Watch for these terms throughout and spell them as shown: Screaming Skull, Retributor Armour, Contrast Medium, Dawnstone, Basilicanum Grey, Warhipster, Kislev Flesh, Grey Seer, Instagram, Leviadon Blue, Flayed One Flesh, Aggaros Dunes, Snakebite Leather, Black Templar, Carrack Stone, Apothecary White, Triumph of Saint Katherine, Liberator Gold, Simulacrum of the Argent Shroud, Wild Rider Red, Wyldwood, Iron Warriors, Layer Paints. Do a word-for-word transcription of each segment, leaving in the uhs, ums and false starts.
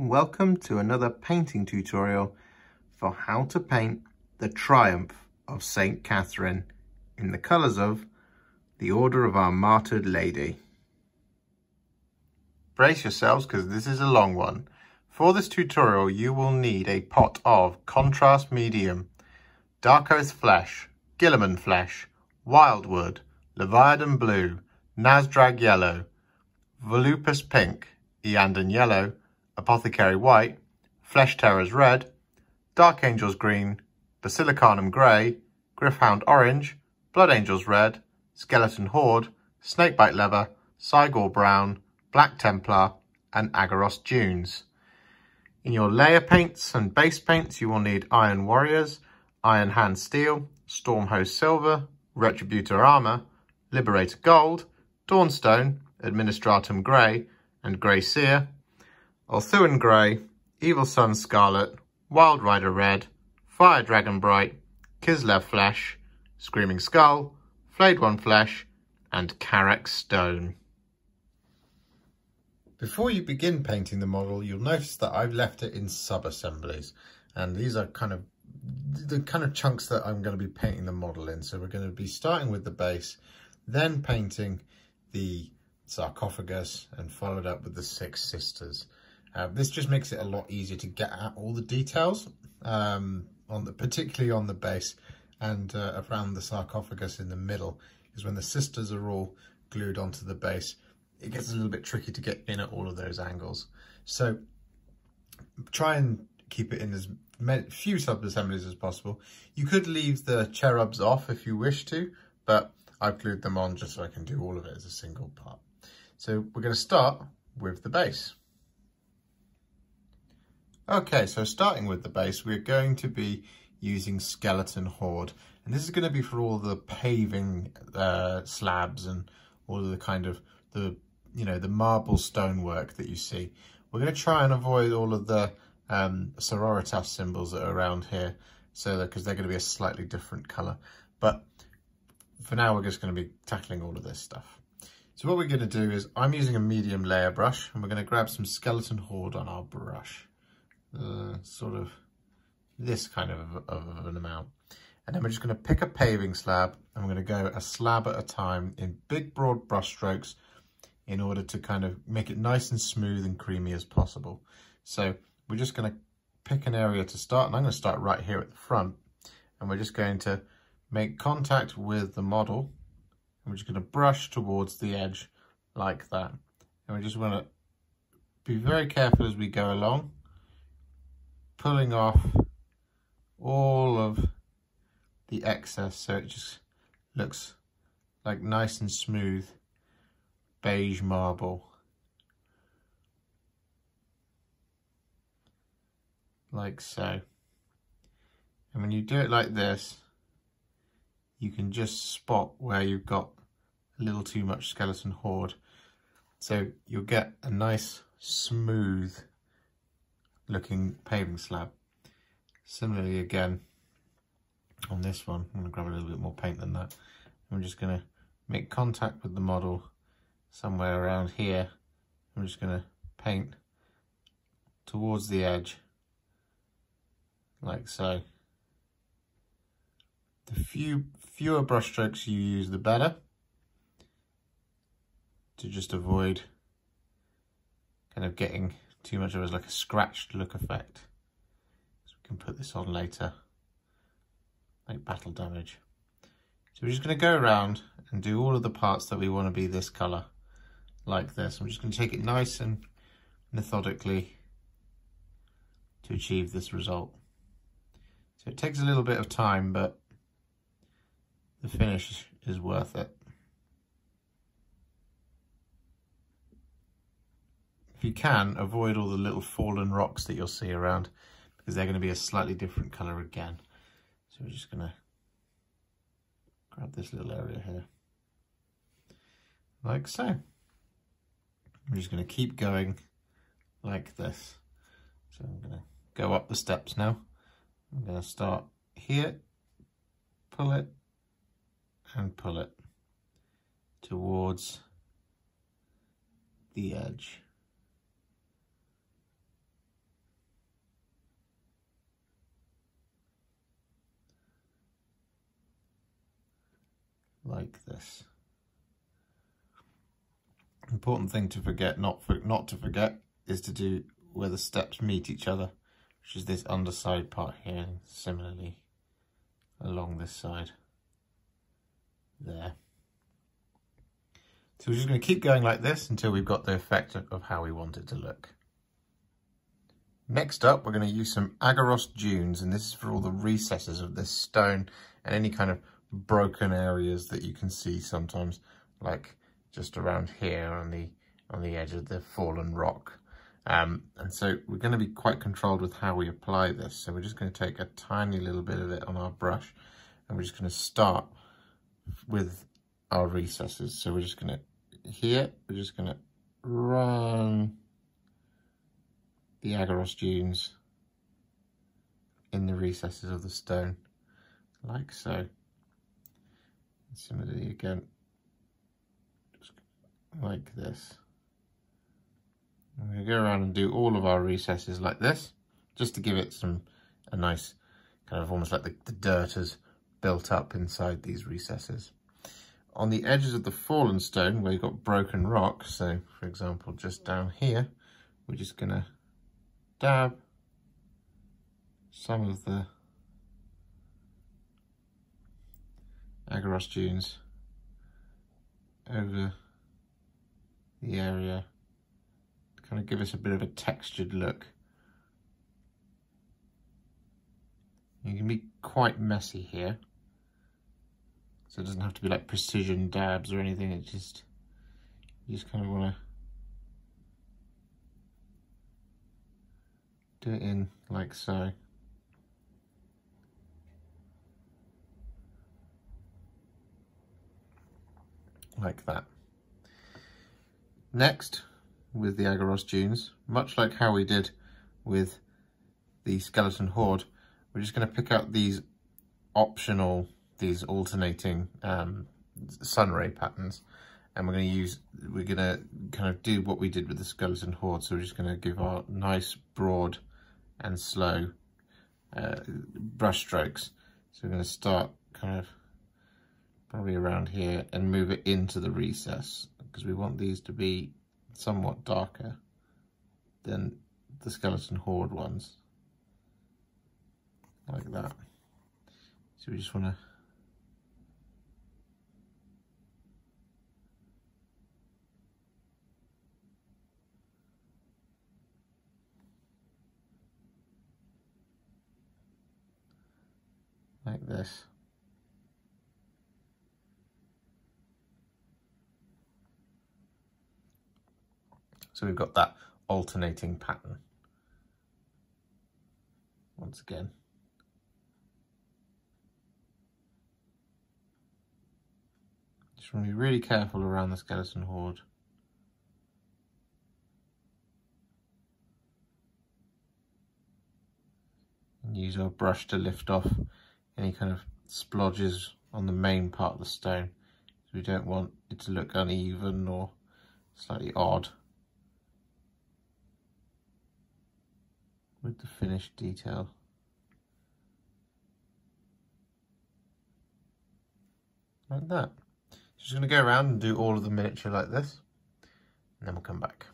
Welcome to another painting tutorial for how to paint the Triumph of Saint Katherine in the colours of the Order of Our Martyred Lady. Brace yourselves because this is a long one. For this tutorial you will need a pot of Contrast Medium, Darkoath Flesh, Guilliman Flesh, Wyldwood, Leviadon Blue, Nazdreg Yellow, Volupus Pink, Iyanden Yellow, Apothecary White, Flesh Tearers Red, Dark Angels Green, Basilicanum Grey, Gryph Hound Orange, Blood Angels Red, Skeleton Horde, Snakebite Leather, Cygor Brown, Black Templar and Aggaros Dunes. In your layer paints and base paints you will need Iron Warriors, Iron Hand Steel, Stormhose Silver, Retributor Armour, Liberator Gold, Dawnstone, Administratum Grey and Grey Seer, Ulthuan Grey, Evil Sun Scarlet, Wild Rider Red, Fire Dragon Bright, Kislev Flesh, Screaming Skull, Flayed One Flesh, and Carrack Stone. Before you begin painting the model, you'll notice that I've left it in sub-assemblies. And these are kind of the kind of chunks that I'm going to be painting the model in. So we're going to be starting with the base, then painting the sarcophagus, and followed up with the Six Sisters. Uh, this just makes it a lot easier to get at all the details, um, on the, particularly on the base and uh, around the sarcophagus in the middle, because when the sisters are all glued onto the base, it gets a little bit tricky to get in at all of those angles. So try and keep it in as few sub-assemblies as possible. You could leave the cherubs off if you wish to, but I've glued them on just so I can do all of it as a single part. So we're going to start with the base. Okay, so starting with the base, we're going to be using Skeleton Horde. And this is going to be for all the paving uh, slabs and all of the kind of the, you know, the marble stonework that you see. We're going to try and avoid all of the um, sororitas symbols that are around here, so that because they're going to be a slightly different colour. But for now, we're just going to be tackling all of this stuff. So what we're going to do is, I'm using a medium layer brush, and we're going to grab some Skeleton Horde on our brush. Uh, sort of this kind of, of, of an amount, and then we're just going to pick a paving slab and we're going to go a slab at a time in big broad brush strokes in order to kind of make it nice and smooth and creamy as possible. So we're just going to pick an area to start, and I'm going to start right here at the front, and we're just going to make contact with the model, and we're just going to brush towards the edge like that, and we just want to be very careful as we go along, pulling off all of the excess so it just looks like nice and smooth beige marble like so. And when you do it like this, you can just spot where you've got a little too much Skeleton Horde, so you'll get a nice smooth looking paving slab. Similarly again on this one, I'm going to grab a little bit more paint than that. I'm just going to make contact with the model somewhere around here. I'm just going to paint towards the edge like so. The few fewer brush strokes you use the better, to just avoid kind of getting too much of it as like a scratched look effect. So we can put this on later, like battle damage. So we're just going to go around and do all of the parts that we want to be this colour, like this. I'm just going to take it nice and methodically to achieve this result. So it takes a little bit of time, but the finish is worth it. If you can, avoid all the little fallen rocks that you'll see around, because they're going to be a slightly different colour again. So we're just going to grab this little area here, like so. We're just going to keep going like this. So I'm going to go up the steps now. I'm going to start here, pull it, and pull it towards the edge. like this. Important thing to forget, not for, not to forget, is to do where the steps meet each other, which is this underside part here, and similarly along this side there. So we're just going to keep going like this until we've got the effect of how we want it to look. Next up, we're going to use some Aggaros Dunes, and this is for all the recesses of this stone and any kind of broken areas that you can see sometimes, like just around here on the on the edge of the fallen rock. Um, and so we're going to be quite controlled with how we apply this. So we're just going to take a tiny little bit of it on our brush, and we're just going to start with our recesses. So we're just going to, here, we're just going to run the Aggaros Dunes in the recesses of the stone, like so. And similarly again, just like this. I'm going to go around and do all of our recesses like this, just to give it some, a nice kind of almost like the, the dirt has built up inside these recesses. On the edges of the fallen stone, where you've got broken rock, so for example, just down here, we're just going to dab some of the Aggaros Dunes over the area to kind of give us a bit of a textured look. You can be quite messy here. So it doesn't have to be like precision dabs or anything, it's just, you just kind of want to do it in like so. Like that. Next, with the Aggaros Dunes, much like how we did with the Skeleton Horde, we're just going to pick out these optional, these alternating um, sunray patterns, and we're going to use, we're going to kind of do what we did with the Skeleton Horde. So we're just going to give our nice broad and slow uh, brush strokes. So we're going to start kind of probably around here and move it into the recess, because we want these to be somewhat darker than the Skeleton Horde ones, like that. So we just want to like this. So we've got that alternating pattern once again. Just want to be really careful around the Skeleton Horde. And use our brush to lift off any kind of splodges on the main part of the stone. So we don't want it to look uneven or slightly odd with the finished detail. Like that. Just going to go around and do all of the miniature like this, and then we'll come back.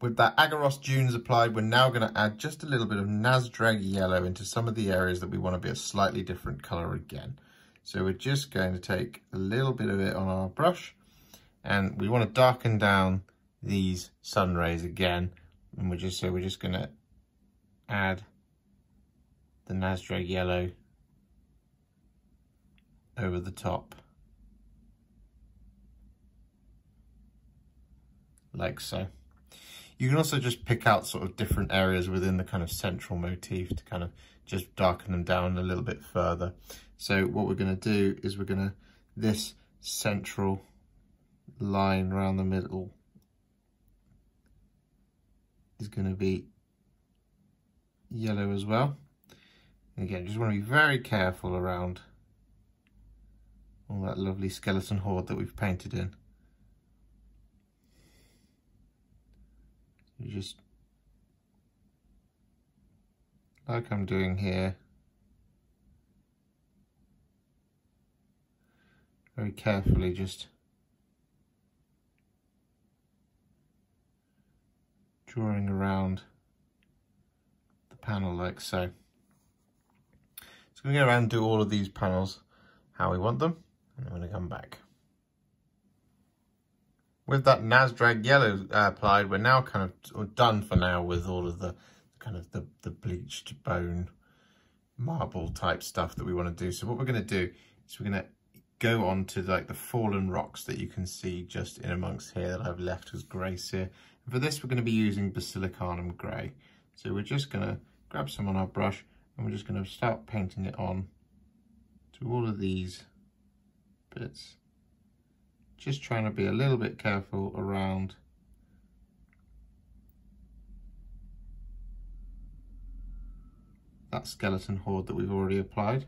With that Aggaros Dunes applied, we're now going to add just a little bit of Nazdreg Yellow into some of the areas that we want to be a slightly different colour again. So we're just going to take a little bit of it on our brush, and we want to darken down these sun rays again. And we're just, so we're just going to add the Nazdreg Yellow over the top, like so. You can also just pick out sort of different areas within the kind of central motif to kind of just darken them down a little bit further. So what we're going to do is we're going to, this central line around the middle is going to be yellow as well. And again, just want to be very careful around all that lovely Skeleton Horde that we've painted in. You just, like I'm doing here, very carefully just drawing around the panel like so. So we're going to go around and do all of these panels how we want them, and I'm going to come back. With that Nazdreg Yellow uh, applied, we're now kind of done for now with all of the kind of the, the bleached bone marble type stuff that we want to do. So what we're going to do is we're going to go on to like the fallen rocks that you can see just in amongst here that I've left as grace here. And for this, we're going to be using Basilicanum Grey. So we're just going to grab some on our brush and we're just going to start painting it on to all of these bits. Just trying to be a little bit careful around that skeleton horde that we've already applied.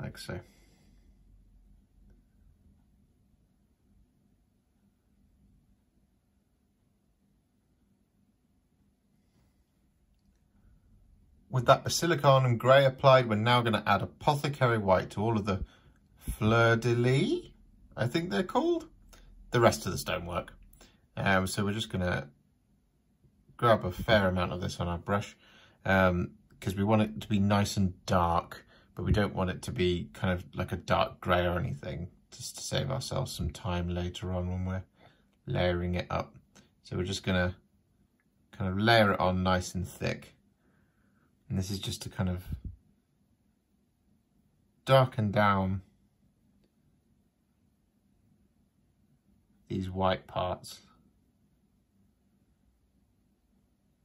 Like so. With that Basilicanum Grey applied, we're now going to add Apothecary White to all of the fleur-de-lis, I think they're called, the rest of the stonework. Um, so we're just going to grab a fair amount of this on our brush because um, we want it to be nice and dark, but we don't want it to be kind of like a dark grey or anything, just to save ourselves some time later on when we're layering it up. So we're just going to kind of layer it on nice and thick. And this is just to kind of darken down these white parts.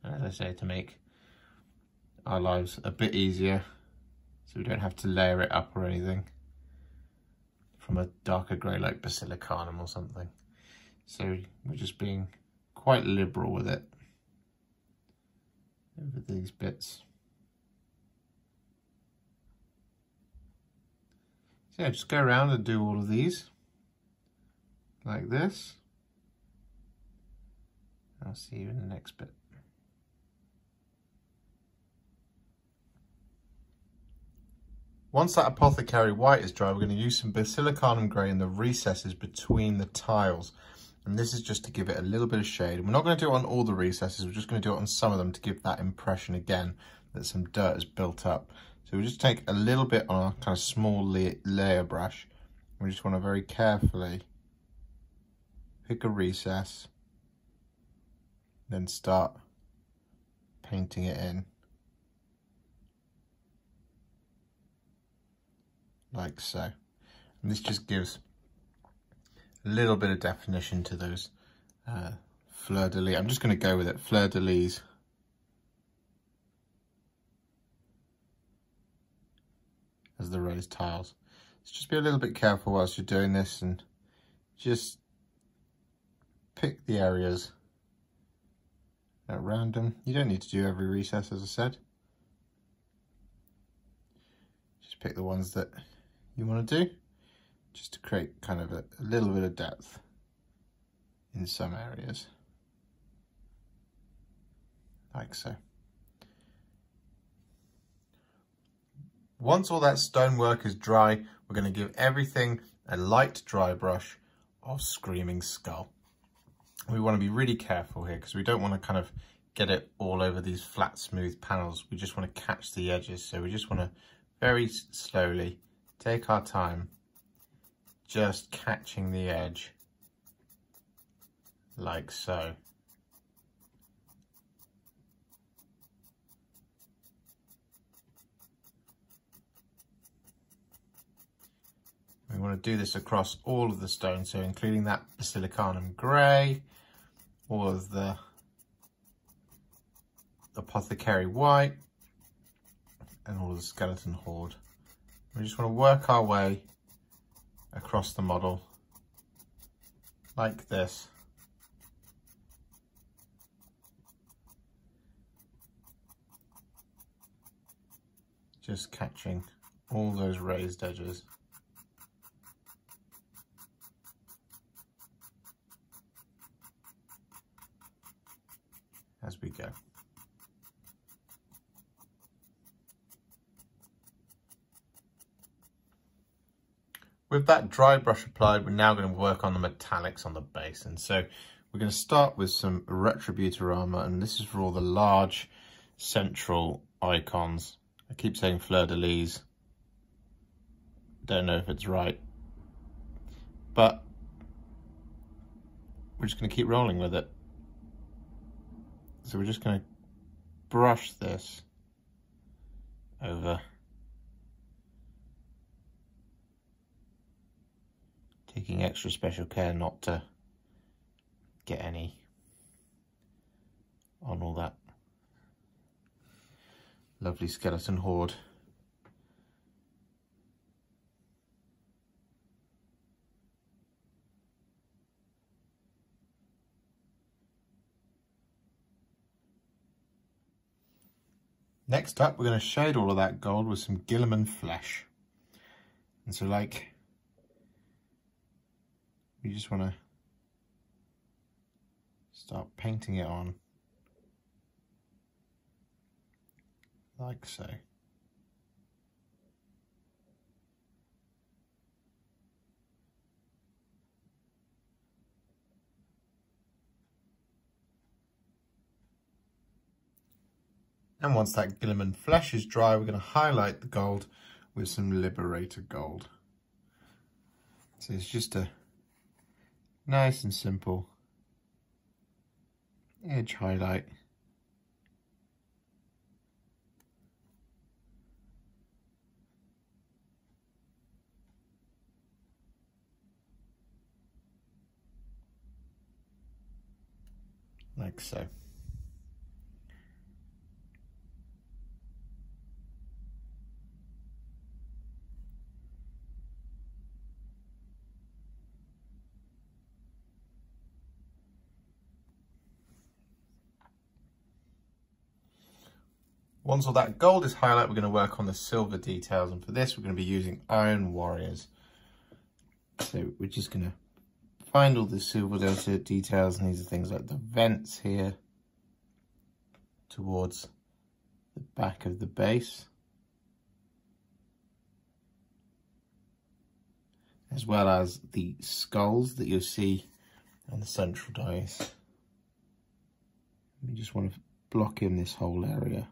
As I say, to make our lives a bit easier so we don't have to layer it up or anything from a darker grey like Basilicanum or something. So we're just being quite liberal with it over these bits. Yeah, just go around and do all of these like this. I'll see you in the next bit. Once that Apothecary White is dry, we're going to use some Basilicanum Grey in the recesses between the tiles. And this is just to give it a little bit of shade. And we're not going to do it on all the recesses. We're just going to do it on some of them to give that impression again that some dirt has built up. So we just take a little bit on our kind of small la layer brush. We just want to very carefully pick a recess, then start painting it in like so. And this just gives a little bit of definition to those uh, fleur-de-lis. I'm just going to go with it, fleur-de-lis. As the raised tiles. So just be a little bit careful whilst you're doing this and just pick the areas at random. You don't need to do every recess, as I said. Just pick the ones that you want to do, just to create kind of a, a little bit of depth in some areas. Like so. Once all that stonework is dry, we're going to give everything a light dry brush of Screaming Skull. We want to be really careful here because we don't want to kind of get it all over these flat, smooth panels. We just want to catch the edges. So we just want to very slowly take our time, just catching the edge like so. We want to do this across all of the stones, so including that Basilicanum Grey, all of the Apothecary White, and all of the Skeleton Horde. We just want to work our way across the model like this. Just catching all those raised edges. As we go. With that dry brush applied, we're now going to work on the metallics on the base. And so we're going to start with some Retributor Armour, and this is for all the large central icons. I keep saying fleur-de-lis. Don't know if it's right, but we're just going to keep rolling with it. So we're just going to brush this over, taking extra special care not to get any on all that lovely Skeleton Horde. Next up, we're going to shade all of that gold with some Guilliman Flesh. And so, like, we just want to start painting it on, like so. And once that Guilliman Flesh is dry, we're going to highlight the gold with some Liberator Gold. So it's just a nice and simple edge highlight. Like so. Once all that gold is highlighted, we're going to work on the silver details, and for this we're going to be using Iron Warriors. So we're just going to find all the silver details, and these are things like the vents here towards the back of the base, as well as the skulls that you'll see on the central dais. We just want to block in this whole area.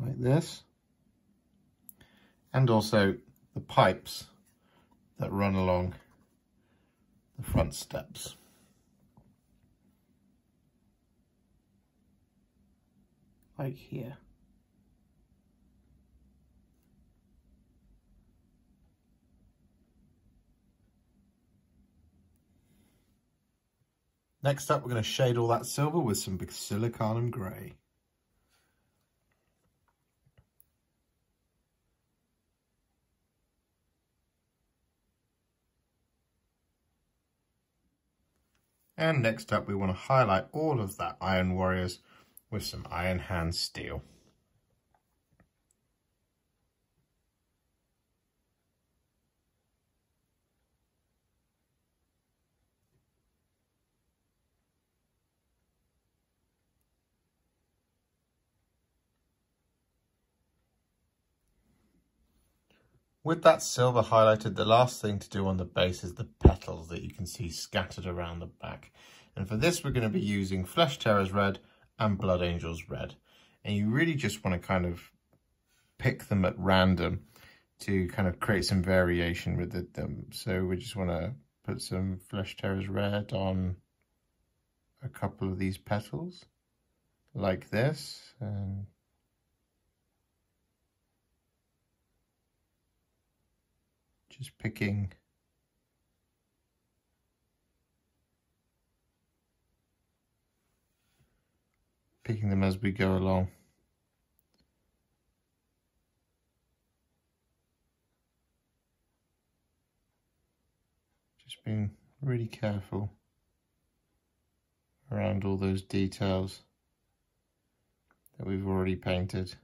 Like this, and also the pipes that run along the front steps. Like here. Next up, we're going to shade all that silver with some Basilicanum Grey. And next up, we want to highlight all of that Iron Warriors with some Iron Hand Steel. With that silver highlighted, the last thing to do on the base is the petals that you can see scattered around the back. And for this, we're going to be using Flesh Tearers Red and Blood Angels Red. And you really just want to kind of pick them at random to kind of create some variation with them. So we just want to put some Flesh Tearers Red on a couple of these petals, like this. And just picking picking them as we go along. Just being really careful around all those details that we've already painted.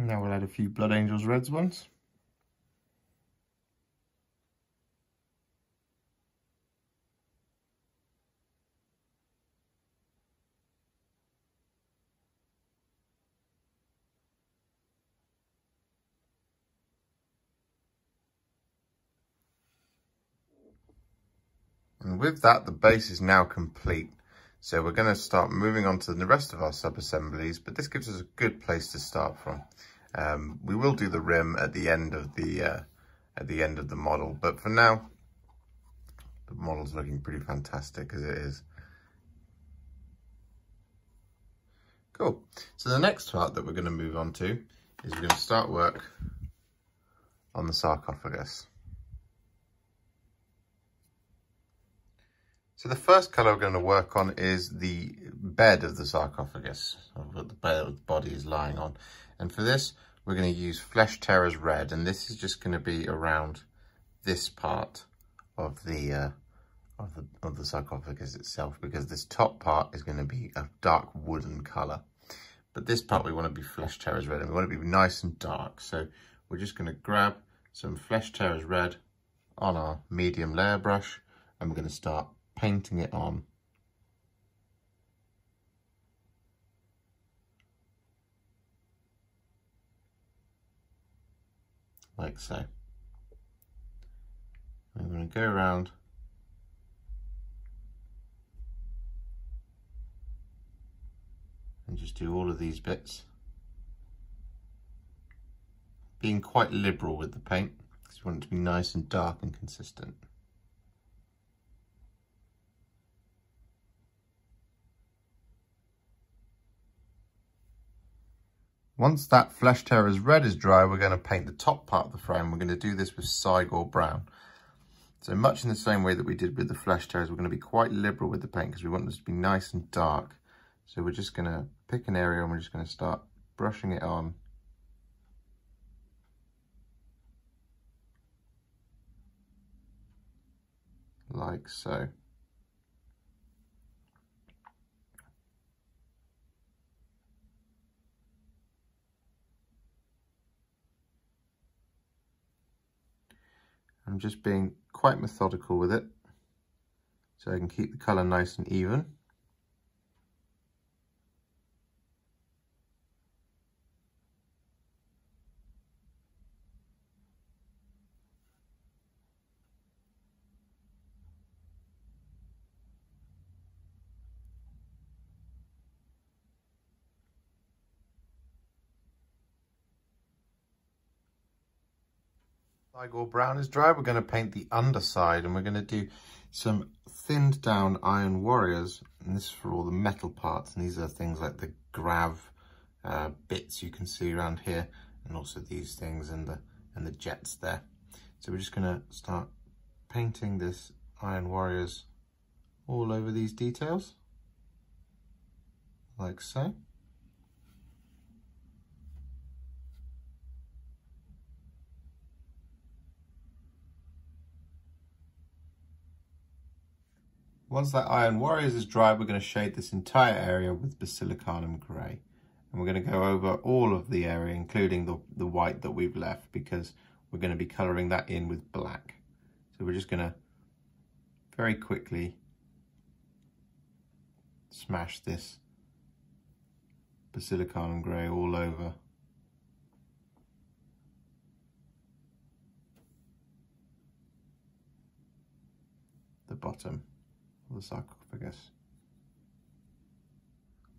Now we'll add a few Blood Angels Reds ones. And with that, the base is now complete. So we're going to start moving on to the rest of our sub-assemblies, but this gives us a good place to start from. Um, we will do the rim at the end of the uh, at the end of the model, but for now, the model's looking pretty fantastic as it is. Cool. So the next part that we're going to move on to is we're going to start work on the sarcophagus. So the first colour we're going to work on is the bed of the sarcophagus, or what the body is lying on. And for this, we're going to use Flesh Tearers Red, and this is just going to be around this part of the, uh, of the of the sarcophagus itself, because this top part is going to be a dark wooden colour. But this part we want to be Flesh Tearers Red, and we want it to be nice and dark. So we're just going to grab some Flesh Tearers Red on our medium layer brush, and we're going to start painting it on. Like so. I'm going to go around and just do all of these bits. Being quite liberal with the paint, because you want it to be nice and dark and consistent. Once that Flesh Tearers Red is dry, we're going to paint the top part of the frame. We're going to do this with Cygor Brown. So much in the same way that we did with the Flesh Tearers, we're going to be quite liberal with the paint because we want this to be nice and dark. So we're just going to pick an area and we're just going to start brushing it on. Like so. I'm just being quite methodical with it, so I can keep the colour nice and even. Cygor Brown is dry, we're going to paint the underside, and we're going to do some thinned down Iron Warriors, and this is for all the metal parts, and these are things like the grav uh, bits you can see around here, and also these things and the and the jets there. So we're just going to start painting this Iron Warriors all over these details, like so. Once that Iron Warriors is dry, we're going to shade this entire area with Basilicanum Grey. And we're going to go over all of the area, including the, the white that we've left, because we're going to be colouring that in with black. So we're just going to very quickly smash this Basilicanum Grey all over. The bottom. The sarcophagus.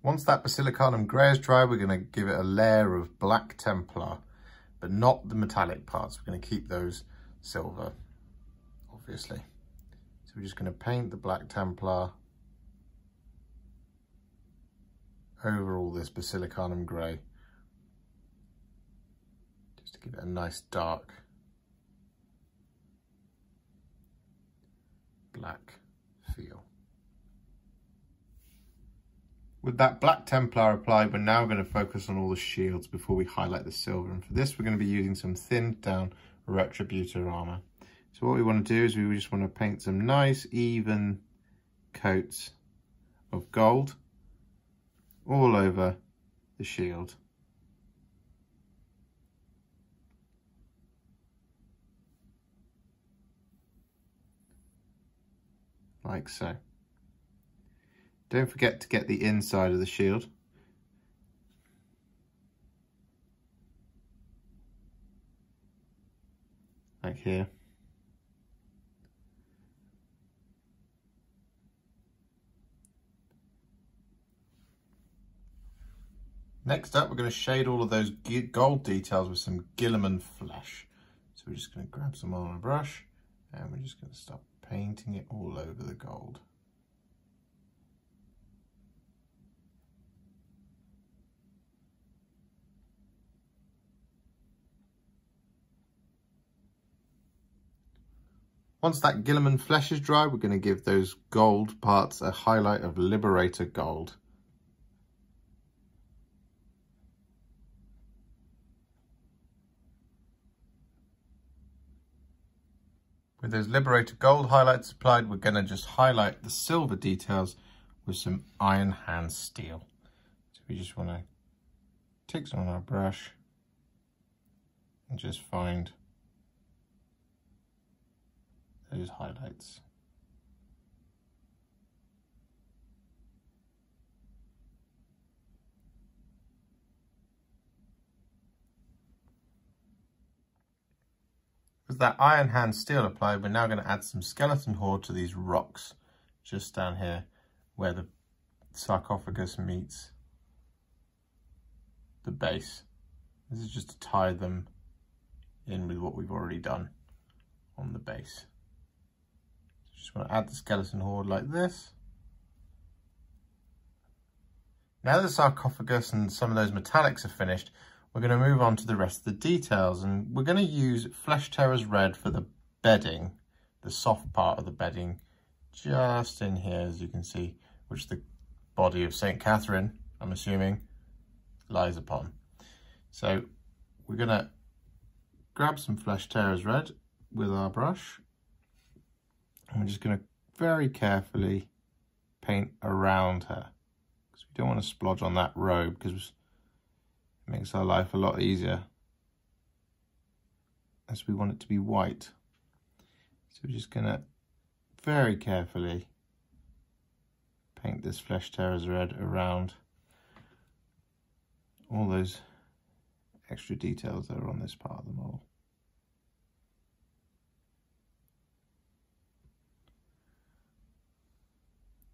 Once that Basilicanum Grey is dry, we're going to give it a layer of Black Templar, but not the metallic parts. We're going to keep those silver, obviously. So we're just going to paint the Black Templar over all this Basilicanum Grey, just to give it a nice dark black feel. With that Black Templar applied, we're now going to focus on all the shields before we highlight the silver. And for this, we're going to be using some thinned down Retributor Armour. So what we want to do is we just want to paint some nice even coats of gold all over the shield. Like so. Don't forget to get the inside of the shield. Like here. Next up, we're going to shade all of those gold details with some Guilliman Flesh. So we're just going to grab some on a brush and we're just going to start painting it all over the gold. Once that Guilliman Flesh is dry, we're going to give those gold parts a highlight of Liberator Gold. With those Liberator Gold highlights applied, we're going to just highlight the silver details with some Iron Hand Steel. So we just want to take some on our brush and just find those highlights. With that Iron Hand Steel applied, we're now going to add some Skeleton Horde to these rocks just down here where the sarcophagus meets the base. This is just to tie them in with what we've already done on the base. Just want to add the Skeleton Horde like this. Now the sarcophagus and some of those metallics are finished, we're going to move on to the rest of the details, and we're going to use Flesh Tearers Red for the bedding, the soft part of the bedding, just in here as you can see, which the body of Saint Catherine, I'm assuming, lies upon. So we're going to grab some Flesh Tearers Red with our brush. I'm just going to very carefully paint around her because we don't want to splodge on that robe because it makes our life a lot easier as we want it to be white. So we're just going to very carefully paint this Flesh Tearers Red around all those extra details that are on this part of the model.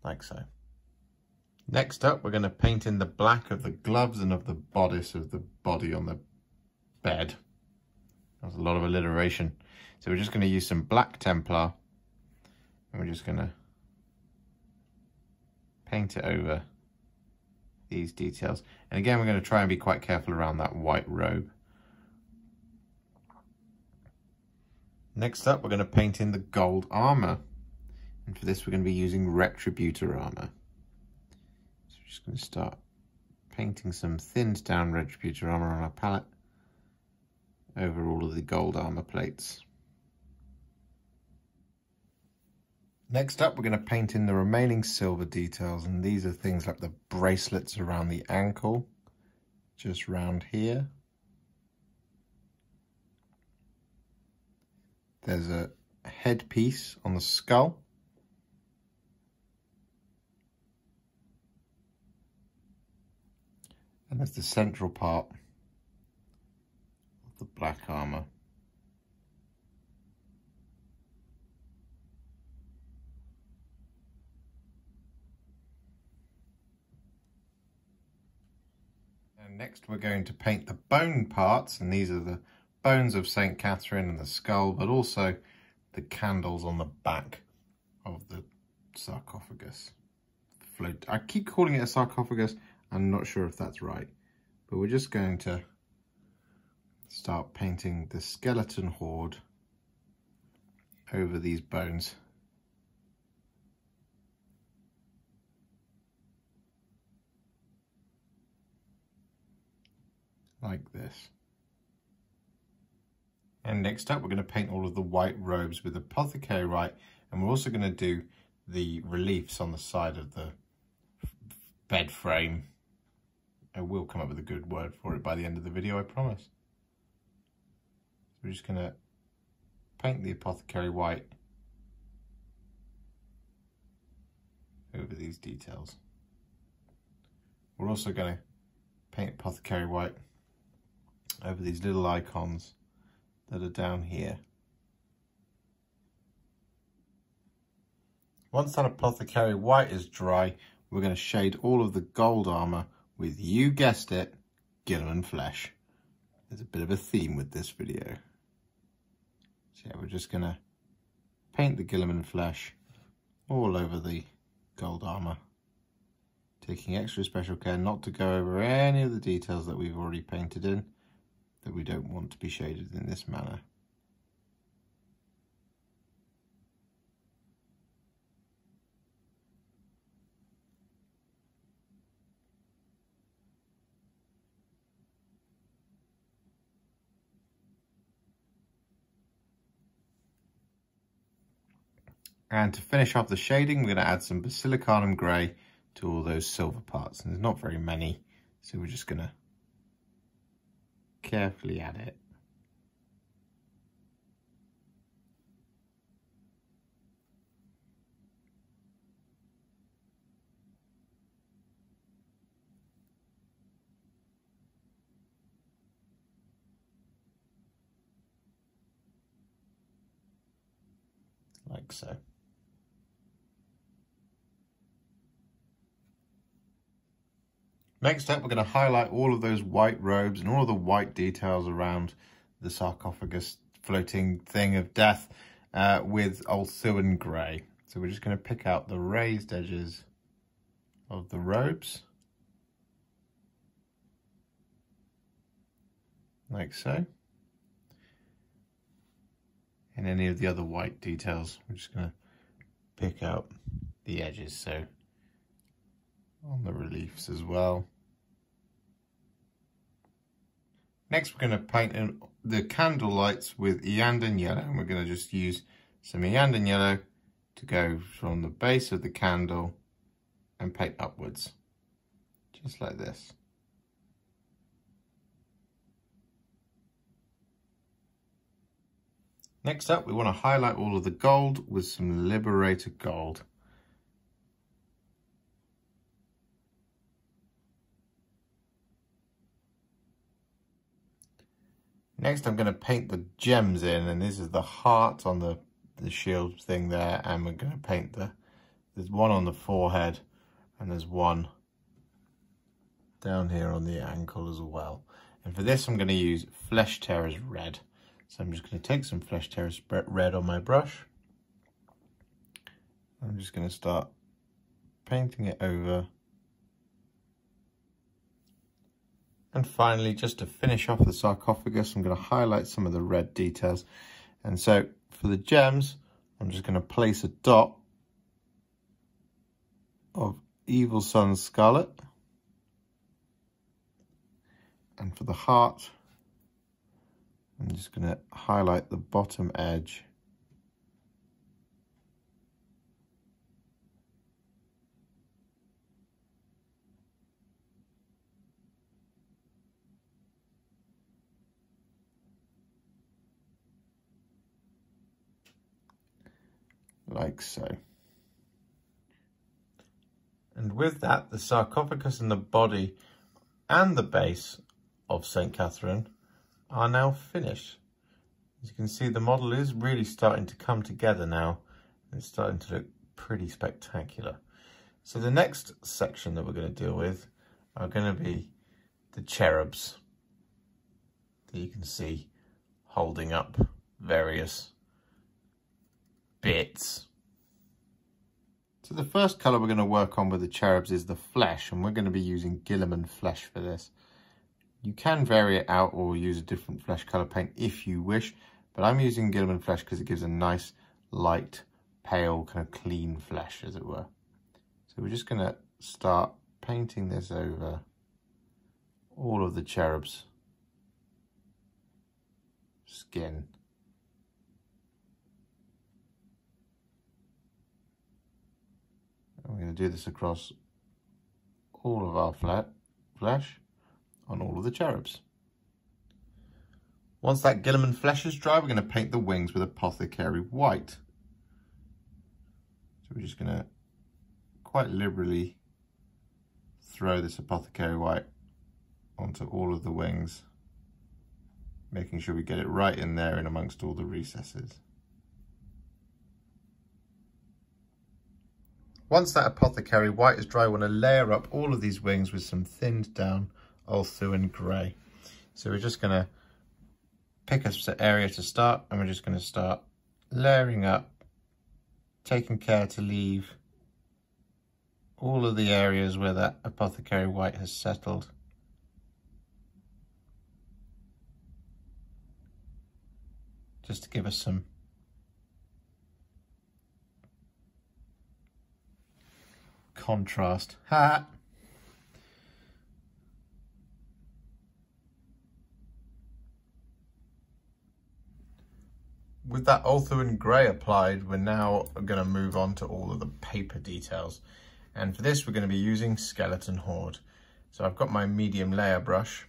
Like so. Next up, we're going to paint in the black of the gloves and of the bodice of the body on the bed. That was a lot of alliteration. So we're just going to use some Black Templar and we're just going to paint it over these details. And again, we're going to try and be quite careful around that white robe. Next up, we're going to paint in the gold armour. And for this, we're going to be using Retributor Armour. So we're just going to start painting some thinned down Retributor Armour on our palette over all of the gold armour plates. Next up, we're going to paint in the remaining silver details. And these are things like the bracelets around the ankle, just round here. There's a headpiece on the skull. And that's the central part of the black armour. And next we're going to paint the bone parts, and these are the bones of Saint Catherine and the skull, but also the candles on the back of the sarcophagus. Float. I keep calling it a sarcophagus. I'm not sure if that's right, but we're just going to start painting the Skeleton Horde over these bones. Like this. And next up, we're going to paint all of the white robes with Apothecary White, and we're also going to do the reliefs on the side of the bed frame. I will come up with a good word for it by the end of the video, I promise. So we're just going to paint the Apothecary White over these details. We're also going to paint Apothecary White over these little icons that are down here. Once that Apothecary White is dry, we're going to shade all of the gold armour with, you guessed it, Guilliman Flesh. There's a bit of a theme with this video. So yeah, we're just gonna paint the Guilliman Flesh all over the gold armor, taking extra special care not to go over any of the details that we've already painted in that we don't want to be shaded in this manner. And to finish off the shading, we're going to add some Basilicanum Grey to all those silver parts. And there's not very many, so we're just going to carefully add it. Like so. Next up, we're going to highlight all of those white robes and all of the white details around the sarcophagus floating thing of death uh, with Ulthuan Grey. So we're just going to pick out the raised edges of the robes. Like so. And any of the other white details, we're just going to pick out the edges. So on the reliefs as well. Next, we're going to paint in the candle lights with Iyanden Yellow, and we're going to just use some Iyanden Yellow to go from the base of the candle and paint upwards, just like this. Next up, we want to highlight all of the gold with some Liberator Gold. Next, I'm going to paint the gems in, and this is the heart on the, the shield thing there, and we're going to paint the, there's one on the forehead, and there's one down here on the ankle as well. And for this, I'm going to use Flesh Tearers Red. So I'm just going to take some Flesh Tearers Red on my brush. I'm just going to start painting it over. And finally, just to finish off the sarcophagus, I'm going to highlight some of the red details. And so for the gems, I'm just going to place a dot of Evil Sun Scarlet. And for the heart, I'm just going to highlight the bottom edge like so. And with that, the sarcophagus and the body and the base of Saint Katherine are now finished. As you can see, the model is really starting to come together now. It's starting to look pretty spectacular. So the next section that we're going to deal with are going to be the cherubs that you can see holding up various bits. So the first colour we're going to work on with the cherubs is the flesh, and we're going to be using Guilliman Flesh for this. You can vary it out or use a different flesh colour paint if you wish, but I'm using Guilliman Flesh because it gives a nice, light, pale, kind of clean flesh, as it were. So we're just going to start painting this over all of the cherubs' skin. I'm going to do this across all of our flat flesh on all of the cherubs. Once that Guilliman Flesh is dry, we're going to paint the wings with Apothecary White. So we're just going to quite liberally throw this Apothecary White onto all of the wings, making sure we get it right in there and amongst all the recesses. Once that Apothecary White is dry, I want to layer up all of these wings with some thinned down Ulthuan Grey. So we're just going to pick an area to start, and we're just going to start layering up, taking care to leave all of the areas where that Apothecary White has settled. Just to give us some contrast. Ha! With that Ulthuan Grey applied, we're now going to move on to all of the paper details. And for this, we're going to be using Skeleton Horde. So I've got my medium layer brush.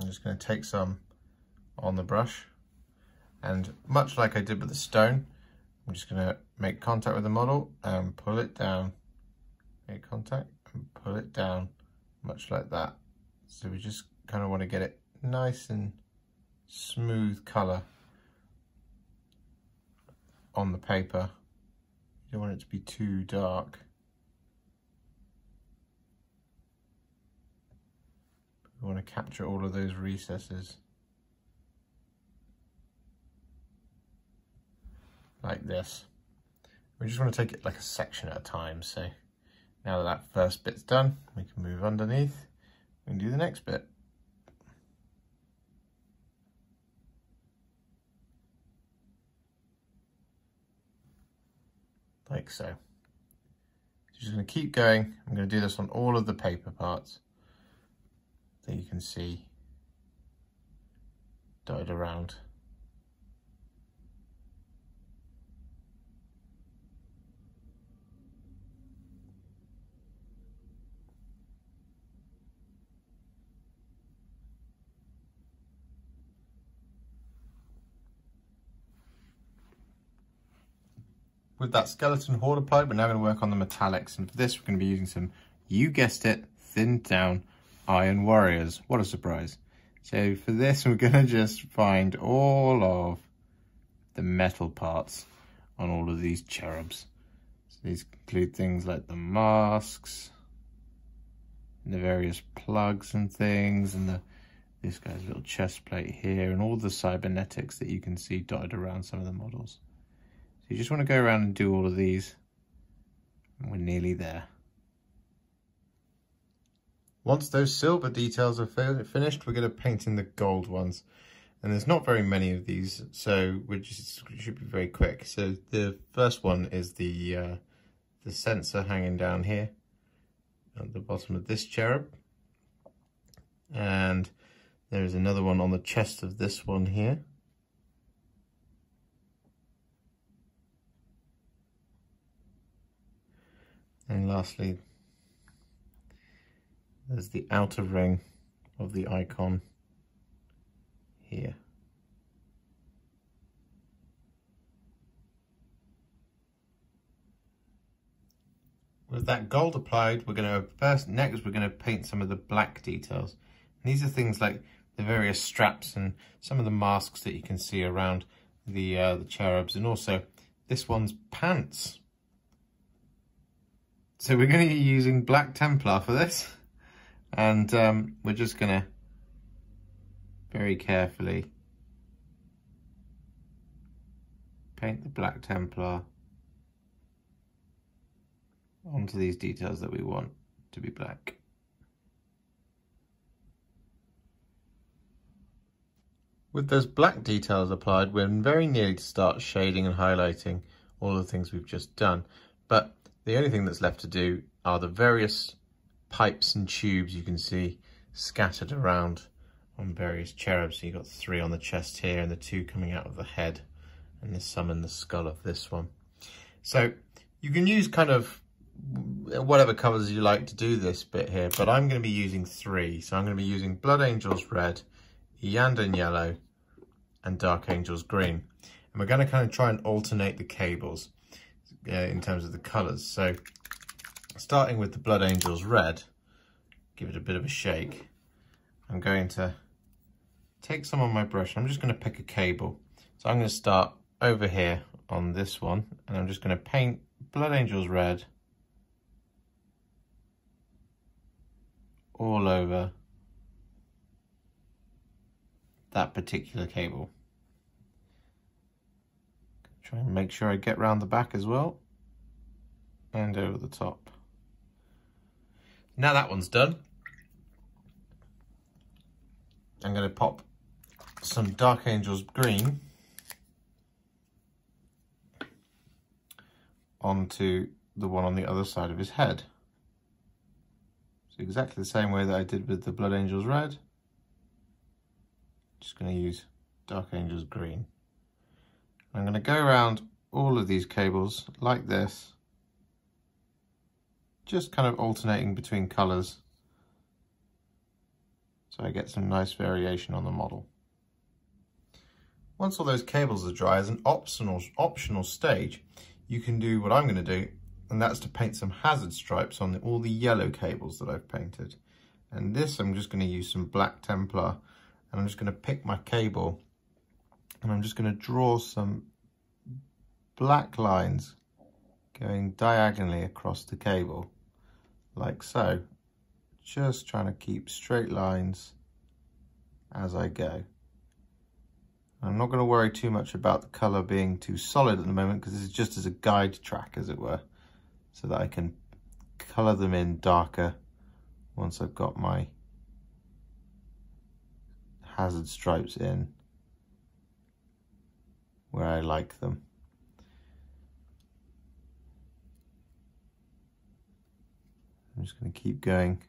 I'm just going to take some on the brush. And much like I did with the stone, I'm just going to make contact with the model and pull it down. Make contact and pull it down, much like that. So we just kind of want to get it nice and smooth colour on the paper. You don't want it to be too dark. We want to capture all of those recesses like this. We just want to take it like a section at a time. So now that that first bit's done, we can move underneath and do the next bit. Like so. So just going to keep going. I'm going to do this on all of the paper parts that you can see dyed around. With that Skeleton Horde applied, we're now going to work on the metallics, and for this we're going to be using some, you guessed it, thinned down Iron Warriors. What a surprise. So for this we're going to just find all of the metal parts on all of these cherubs. So these include things like the masks, and the various plugs and things, and the, this guy's little chest plate here, and all the cybernetics that you can see dotted around some of the models. So you just want to go around and do all of these, and we're nearly there. Once those silver details are finished, we're going to paint in the gold ones. And there's not very many of these, so we just should be very quick. So the first one is the uh, the sensor hanging down here at the bottom of this cherub. And there is another one on the chest of this one here. And lastly, there's the outer ring of the icon here. With that gold applied, we're going to first, next, we're going to paint some of the black details. And these are things like the various straps and some of the masks that you can see around the uh, the cherubs, and also this one's pants. So we're going to be using Black Templar for this, and um, we're just going to very carefully paint the Black Templar onto these details that we want to be black. With those black details applied, we're very nearly to start shading and highlighting all the things we've just done, but the only thing that's left to do are the various pipes and tubes you can see scattered around on various cherubs. So you've got three on the chest here and the two coming out of the head, and there's some in the skull of this one. So you can use kind of whatever colours you like to do this bit here, but I'm going to be using three. So I'm going to be using Blood Angels Red, Iyanden Yellow, and Dark Angels Green. And we're going to kind of try and alternate the cables. Uh, in terms of the colours. So starting with the Blood Angels Red, give it a bit of a shake. I'm going to take some on my brush. I'm just going to pick a cable. So I'm going to start over here on this one, and I'm just going to paint Blood Angels Red all over that particular cable. Try and make sure I get round the back as well and over the top. Now that one's done, I'm going to pop some Dark Angels Green onto the one on the other side of his head. So exactly the same way that I did with the Blood Angels Red, just going to use Dark Angels Green. I'm going to go around all of these cables like this, just kind of alternating between colours so I get some nice variation on the model. Once all those cables are dry, as an optional, optional stage, you can do what I'm going to do, and that's to paint some hazard stripes on the, all the yellow cables that I've painted. And this, I'm just going to use some Black Templar, and I'm just going to pick my cable and I'm just going to draw some black lines going diagonally across the cable, like so. Just trying to keep straight lines as I go. I'm not going to worry too much about the colour being too solid at the moment, because this is just as a guide track, as it were, so that I can colour them in darker once I've got my hazard stripes in where I like them. I'm just going to keep going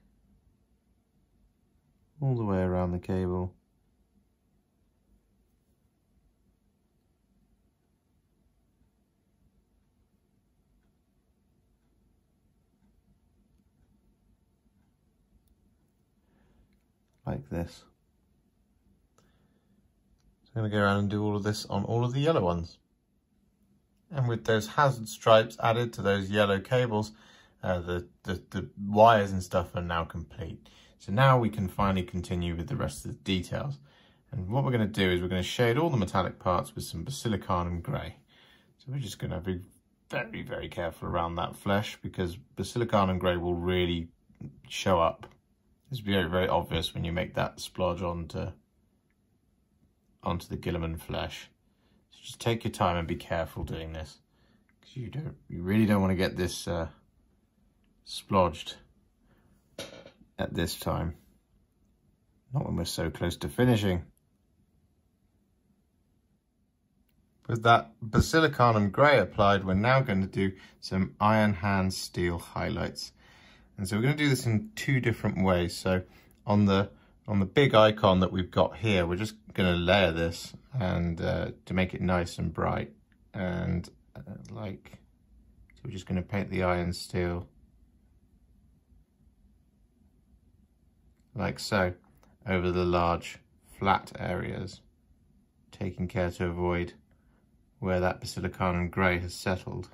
all the way around the cable. Like this. I'm going to go around and do all of this on all of the yellow ones. And with those hazard stripes added to those yellow cables, uh, the, the, the wires and stuff are now complete. So now we can finally continue with the rest of the details. And what we're going to do is we're going to shade all the metallic parts with some Basilicanum Grey. So we're just going to be very, very careful around that flesh, because Basilicanum Grey will really show up. It's very, very obvious when you make that splodge onto onto the Guilliman Flesh. So just take your time and be careful doing this, because you don't, you really don't want to get this uh, splodged at this time. Not when we're so close to finishing. With that Basilicanum Grey applied, we're now going to do some Iron Hand Steel highlights. And so we're going to do this in two different ways. So on the On the big icon that we've got here, we're just going to layer this and uh, to make it nice and bright, and uh, like so we're just going to paint the iron steel like so over the large flat areas, taking care to avoid where that Basilicanum Grey has settled.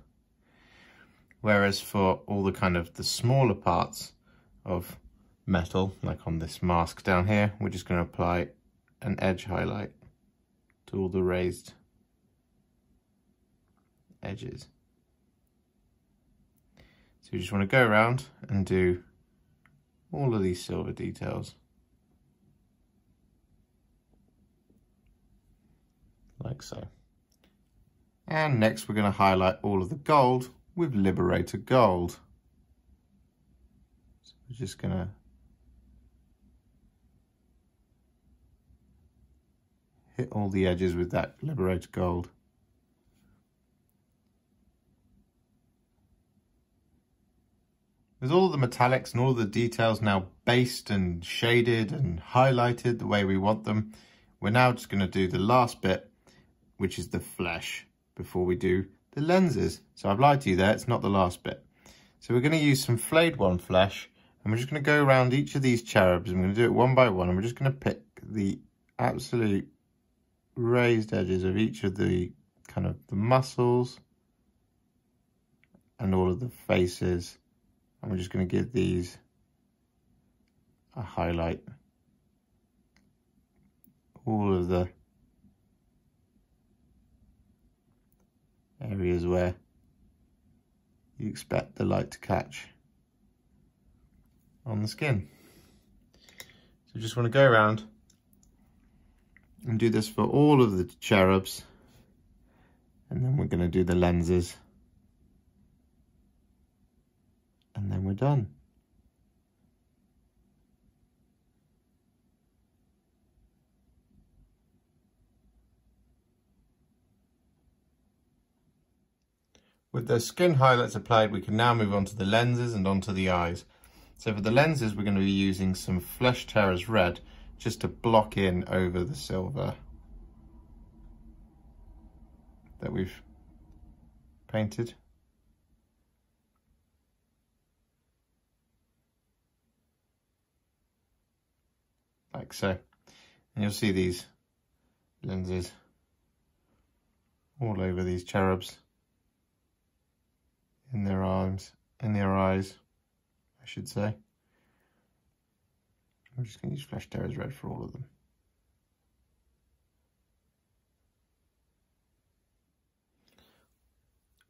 Whereas for all the kind of the smaller parts of metal, like on this mask down here, we're just going to apply an edge highlight to all the raised edges. So you just want to go around and do all of these silver details like so. And next we're going to highlight all of the gold with Liberator Gold. So we're just going to hit all the edges with that Liberator Gold. With all the metallics and all the details now based and shaded and highlighted the way we want them, we're now just going to do the last bit, which is the flesh, before we do the lenses. So I've lied to you there, it's not the last bit. So we're going to use some Flayed One Flesh, and we're just going to go around each of these cherubs. I'm going to do it one by one, and we're just going to pick the absolute raised edges of each of the kind of the muscles and all of the faces, and we're just going to give these a highlight. All of the areas where you expect the light to catch on the skin. So you just want to go around and do this for all of the cherubs, and then we're going to do the lenses, and then we're done. With the skin highlights applied, we can now move on to the lenses and onto the eyes. So for the lenses, we're going to be using some Flesh Tearers Red just to block in over the silver that we've painted. Like so. And you'll see these lenses all over these cherubs. In their arms, in their eyes, I should say. I'm just going to use Flesh Tearers Red for all of them.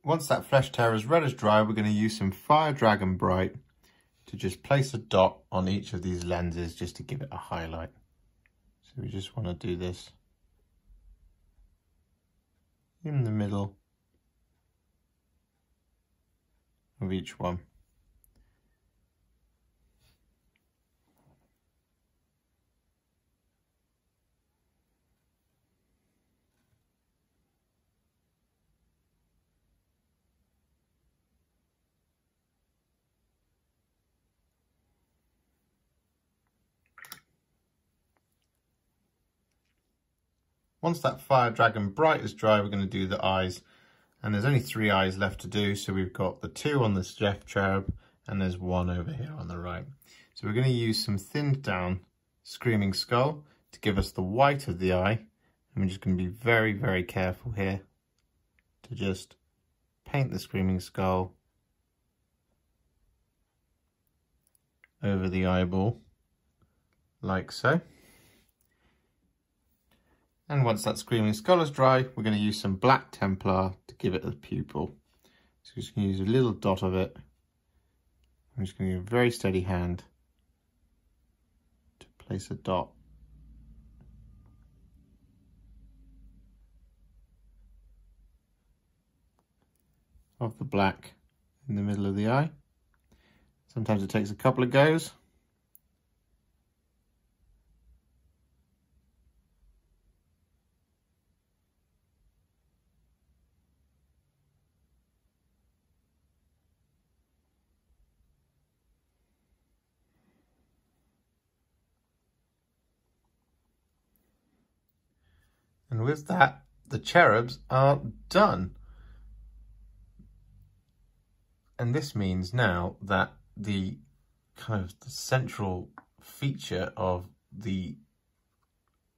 Once that Flesh Tearers Red is dry, we're going to use some Fire Dragon Bright to just place a dot on each of these lenses just to give it a highlight. So we just want to do this in the middle of each one. Once that Fire Dragon Bright is dry, we're going to do the eyes. And there's only three eyes left to do, so we've got the two on this left cherub, and there's one over here on the right. So we're going to use some thinned down Screaming Skull to give us the white of the eye. And we're just going to be very, very careful here to just paint the Screaming Skull over the eyeball, like so. And once that Screaming Skull is dry, we're going to use some Black Templar to give it a pupil. So we're just going to use a little dot of it. I'm just going to use a very steady hand to place a dot of the black in the middle of the eye. Sometimes it takes a couple of goes. And with that, the cherubs are done. And this means now that the kind of the central feature of the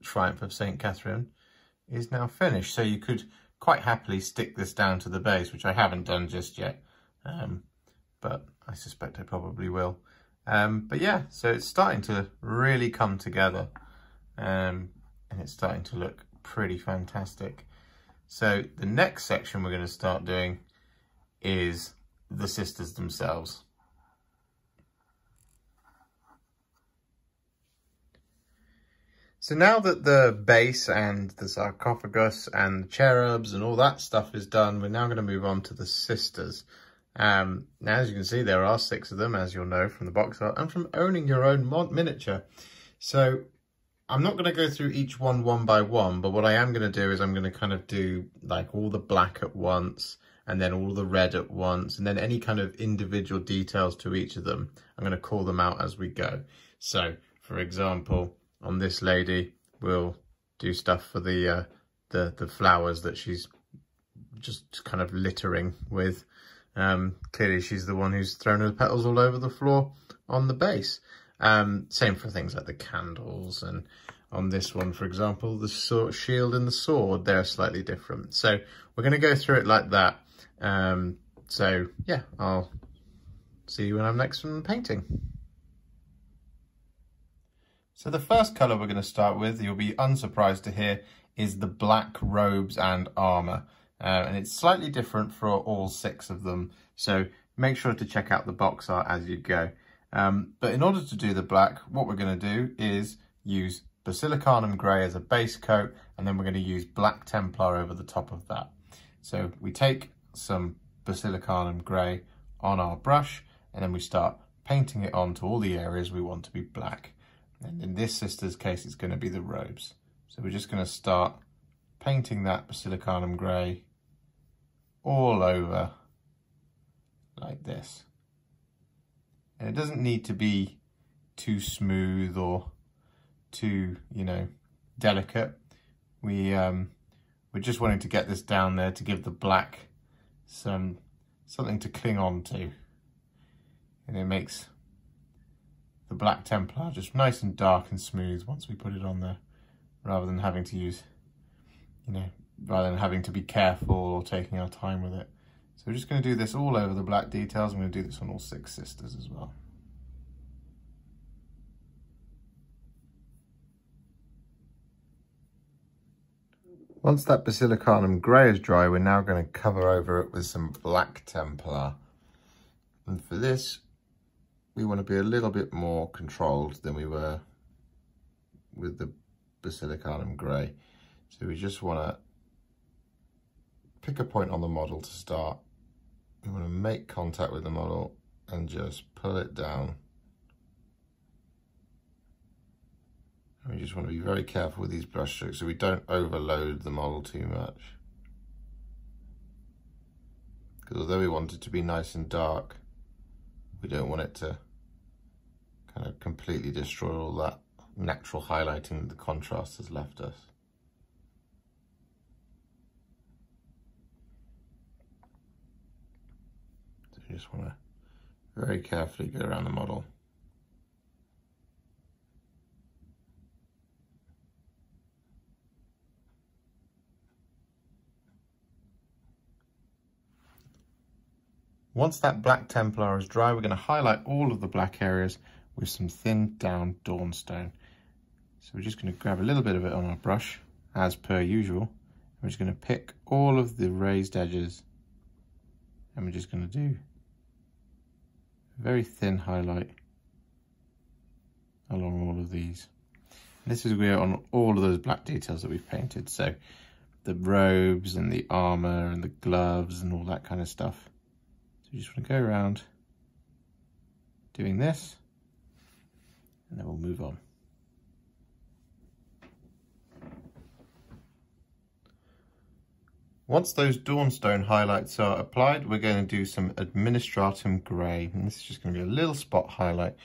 Triumph of Saint Katherine is now finished. So you could quite happily stick this down to the base, which I haven't done just yet, um, but I suspect I probably will. Um, but yeah, so it's starting to really come together, um, and it's starting to look pretty fantastic. So the next section we're going to start doing is the sisters themselves. So now that the base and the sarcophagus and the cherubs and all that stuff is done, we're now going to move on to the sisters. Um, now, as you can see, there are six of them, as you'll know from the box art and from owning your own mod miniature. So I'm not going to go through each one one by one, but what I am going to do is I'm going to kind of do like all the black at once and then all the red at once and then any kind of individual details to each of them. I'm going to call them out as we go. So, for example, on this lady, we'll do stuff for the, uh, the, the flowers that she's just kind of littering with. Um, clearly, she's the one who's thrown her petals all over the floor on the base. Um, same for things like the candles, and on this one, for example, the sword, shield and the sword, they're slightly different. So we're going to go through it like that. Um, so yeah, I'll see you when I'm next from painting. So the first colour we're going to start with, you'll be unsurprised to hear, is the black robes and armour. Uh, and it's slightly different for all six of them. So make sure to check out the box art as you go. Um, but in order to do the black, what we're going to do is use Basilicanum Grey as a base coat, and then we're going to use Black Templar over the top of that. So we take some Basilicanum Grey on our brush, and then we start painting it onto all the areas we want to be black. And in this sister's case, it's going to be the robes. So we're just going to start painting that Basilicanum Grey all over like this. And it doesn't need to be too smooth or too, you know, delicate. We, um, we're just wanting to get this down there to give the black some something to cling on to. And it makes the Black Templar just nice and dark and smooth once we put it on there, rather than having to use, you know, rather than having to be careful or taking our time with it. So we're just going to do this all over the black details. I'm going to do this on all six sisters as well. Once that Basilicanum Grey is dry, we're now going to cover over it with some Black Templar. And for this, we want to be a little bit more controlled than we were with the Basilicanum Grey. So we just want to pick a point on the model to start. We want to make contact with the model and just pull it down. And we just want to be very careful with these brush strokes so we don't overload the model too much. Because although we want it to be nice and dark, we don't want it to kind of completely destroy all that natural highlighting that the contrast has left us. So you just want to very carefully go around the model. Once that Black Templar is dry, we're going to highlight all of the black areas with some thinned down Dawnstone. So we're just going to grab a little bit of it on our brush, as per usual. We're just going to pick all of the raised edges, and we're just going to do a very thin highlight along all of these. And this is where on all of those black details that we've painted, so the robes and the armour and the gloves and all that kind of stuff. You just want to go around doing this, and then we'll move on. Once those Dawnstone highlights are applied, we're going to do some Administratum Grey, and this is just going to be a little spot highlight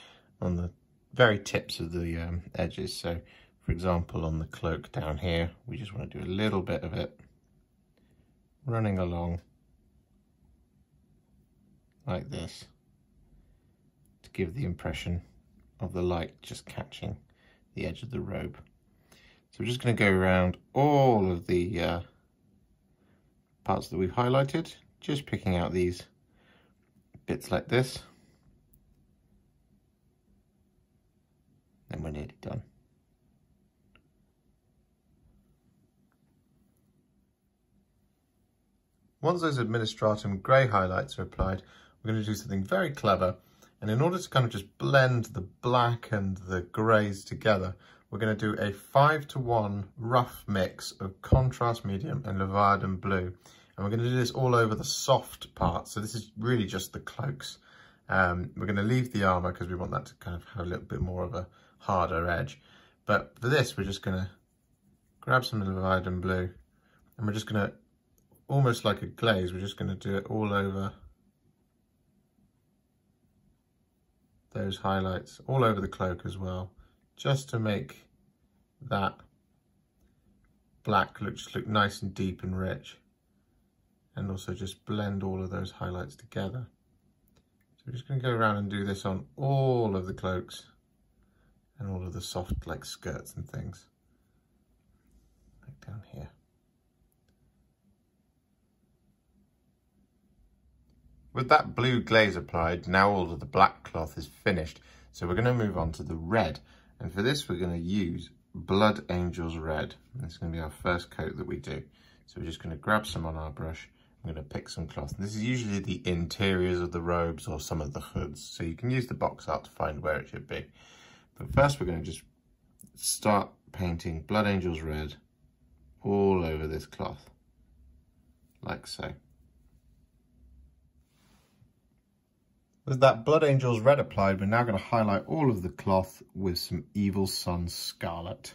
on the very tips of the um, edges. So for example, on the cloak down here, we just want to do a little bit of it running along like this to give the impression of the light just catching the edge of the robe. So we're just going to go around all of the uh, parts that we've highlighted, just picking out these bits like this, and we're nearly done. Once those Administratum Grey highlights are applied, we're going to do something very clever, and in order to kind of just blend the black and the greys together, we're going to do a five to one rough mix of Contrast Medium and Leviadon Blue, and we're going to do this all over the soft part. So this is really just the cloaks. Um, we're going to leave the armour because we want that to kind of have a little bit more of a harder edge, but for this we're just going to grab some Leviadon Blue, and we're just going to, almost like a glaze, we're just going to do it all over those highlights, all over the cloak as well, just to make that black look just look nice and deep and rich, and also just blend all of those highlights together. So we're just going to go around and do this on all of the cloaks and all of the soft like skirts and things, like down here. With that blue glaze applied, now all of the black cloth is finished. So we're going to move on to the red. And for this, we're going to use Blood Angels Red. And this is going to be our first coat that we do. So we're just going to grab some on our brush. I'm going to pick some cloth. And this is usually the interiors of the robes or some of the hoods. So you can use the box art to find where it should be. But first, we're going to just start painting Blood Angels Red all over this cloth, like so. With that Blood Angels Red applied, we're now going to highlight all of the cloth with some Evil Sun Scarlet.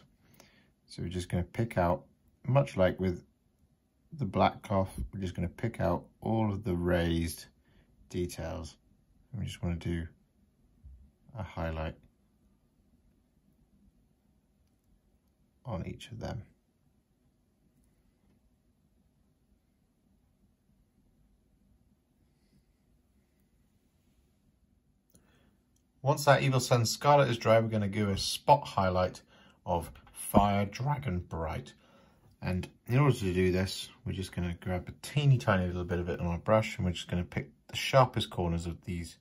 So we're just going to pick out, much like with the black cloth, we're just going to pick out all of the raised details. And we just want to do a highlight on each of them. Once that Evil Sun Scarlet is dry, we're going to do a spot highlight of Fire Dragon Bright. And in order to do this, we're just going to grab a teeny tiny little bit of it on our brush, and we're just going to pick the sharpest corners of these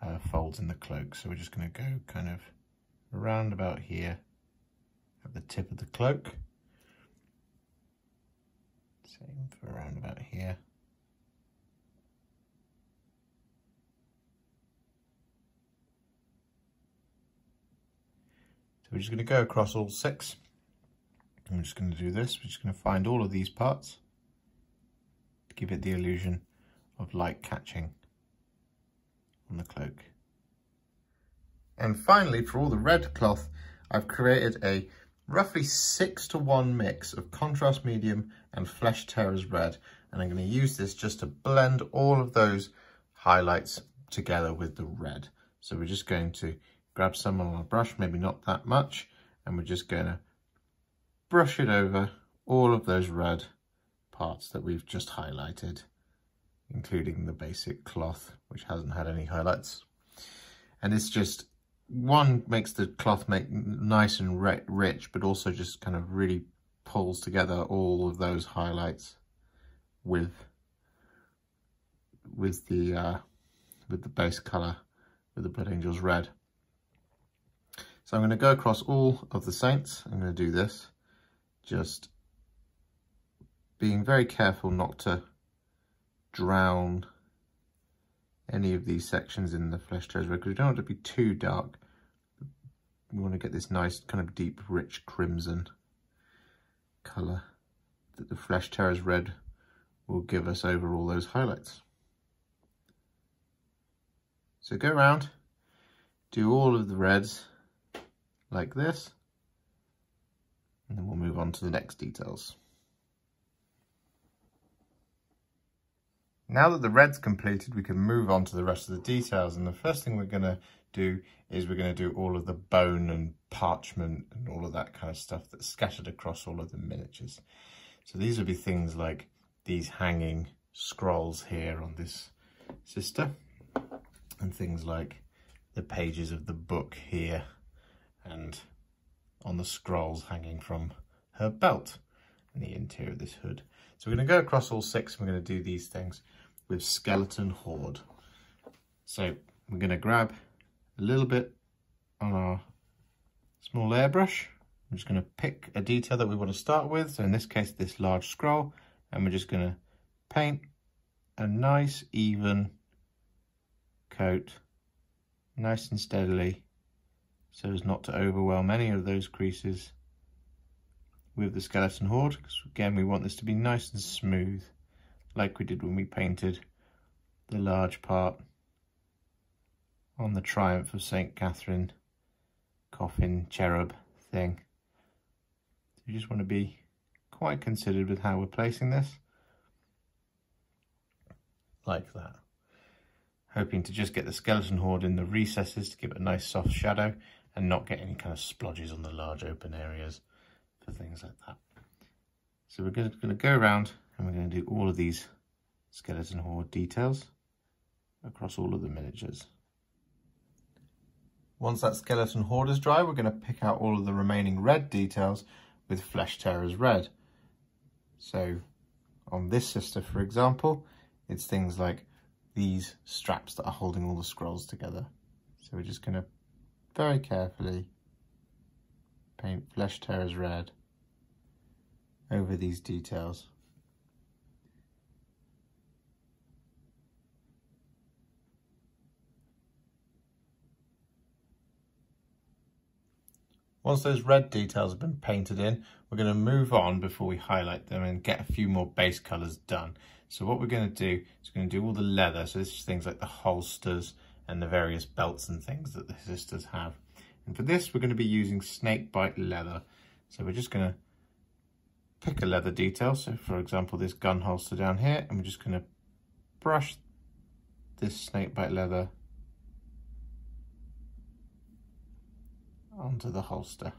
uh, folds in the cloak. So we're just going to go kind of around about here at the tip of the cloak. Same for around about here. We're just going to go across all six. I'm just going to do this. We're just going to find all of these parts to give it the illusion of light catching on the cloak. And finally, for all the red cloth, I've created a roughly six to one mix of Contrast Medium and Flesh Tearers Red. And I'm going to use this just to blend all of those highlights together with the red. So we're just going to grab some on our brush, maybe not that much, and we're just going to brush it over all of those red parts that we've just highlighted, including the basic cloth, which hasn't had any highlights. And it's just, one makes the cloth make nice and rich, but also just kind of really pulls together all of those highlights with with the uh, with the base color, with the Blood Angels Red. So I'm going to go across all of the saints. I'm going to do this, just being very careful not to drown any of these sections in the Flesh Tearers Red, because we don't want it to be too dark. We want to get this nice kind of deep, rich crimson colour that the Flesh Tearers Red will give us over all those highlights. So go around, do all of the reds, like this, and then we'll move on to the next details. Now that the red's completed, we can move on to the rest of the details, and the first thing we're going to do is we're going to do all of the bone and parchment and all of that kind of stuff that's scattered across all of the miniatures. So these would be things like these hanging scrolls here on this sister, and things like the pages of the book here, and on the scrolls hanging from her belt and the interior of this hood. So we're going to go across all six, and we're going to do these things with Skeleton Horde. So we're going to grab a little bit on our small airbrush. I'm just going to pick a detail that we want to start with, so in this case this large scroll, and we're just going to paint a nice even coat, nice and steadily, so as not to overwhelm any of those creases with the Skeleton Horde, because again we want this to be nice and smooth, like we did when we painted the large part on the Triumph of Saint Katherine coffin cherub thing. So you just want to be quite considered with how we're placing this, like that. Hoping to just get the Skeleton Horde in the recesses to give it a nice soft shadow, and not get any kind of splodges on the large open areas for things like that. So we're going to go around and we're going to do all of these Skeleton Horde details across all of the miniatures. Once that Skeleton Horde is dry, we're going to pick out all of the remaining red details with Flesh Tearers Red. So on this sister, for example, it's things like these straps that are holding all the scrolls together. So we're just going to very carefully paint Flesh Tearers Red over these details. Once those red details have been painted in, we're going to move on before we highlight them and get a few more base colours done. So what we're going to do is we're going to do all the leather. So this is things like the holsters and the various belts and things that the sisters have. And for this, we're going to be using Snakebite Leather. So we're just going to pick a leather detail. So for example, this gun holster down here, and we're just going to brush this Snakebite Leather onto the holster.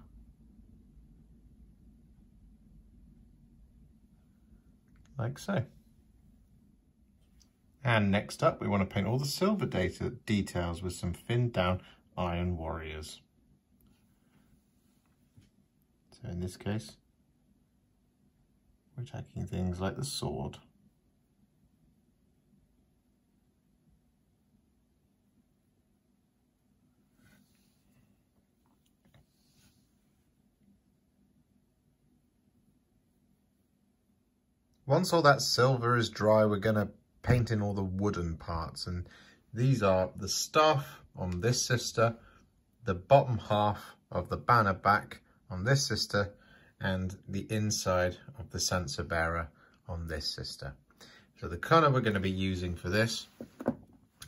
Like so. And next up, we want to paint all the silver data details with some finned down Iron Warriors. So in this case, we're attacking things like the sword. Once all that silver is dry, we're going to paint in all the wooden parts, and these are the staff on this sister, the bottom half of the banner back on this sister, and the inside of the censer bearer on this sister. So the colour we're going to be using for this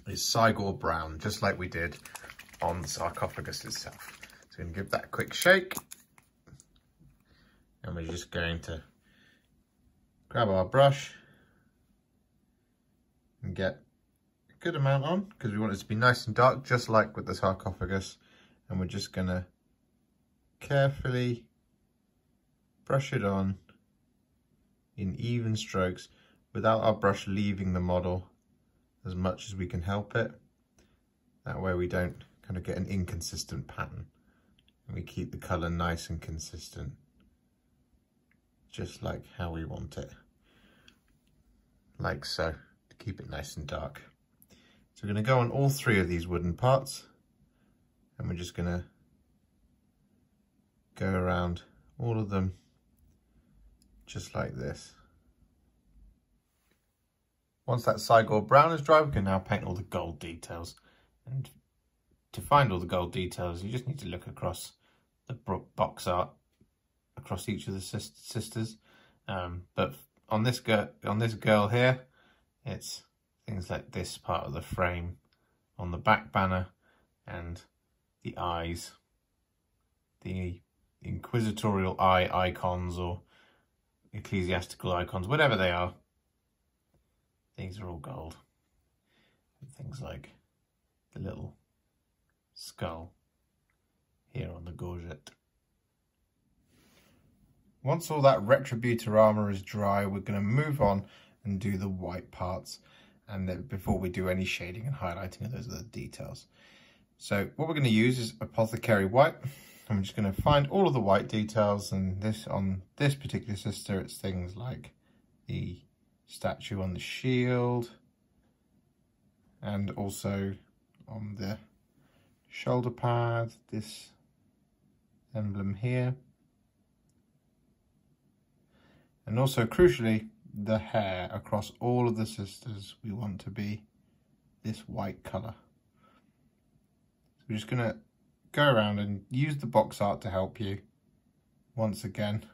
is Cygor Brown, just like we did on the sarcophagus itself. So we're going to give that a quick shake, and we're just going to grab our brush and get a good amount on, because we want it to be nice and dark, just like with the sarcophagus. And we're just going to carefully brush it on in even strokes without our brush leaving the model as much as we can help it. That way we don't kind of get an inconsistent pattern, and we keep the colour nice and consistent, just like how we want it, like so, to keep it nice and dark. So we're going to go on all three of these wooden parts, and we're just going to go around all of them just like this. Once that Cygor Brown is dry, we can now paint all the gold details. And to find all the gold details, you just need to look across the box art across each of the sisters, um, but on this girl on this girl here, it's things like this part of the frame on the back banner, and the eyes, the inquisitorial eye icons or ecclesiastical icons, whatever they are. These are all gold. And things like the little skull here on the gorget. Once all that Retributor Armour is dry, we're going to move on and do the white parts, and then before we do any shading and highlighting of those other details. So what we're going to use is Apothecary White. I'm just going to find all of the white details, and this on this particular sister, it's things like the statue on the shield, and also on the shoulder pad, this emblem here. And also, crucially, the hair across all of the sisters, we want to be this white colour. So we're just going to go around and use the box art to help you, once again,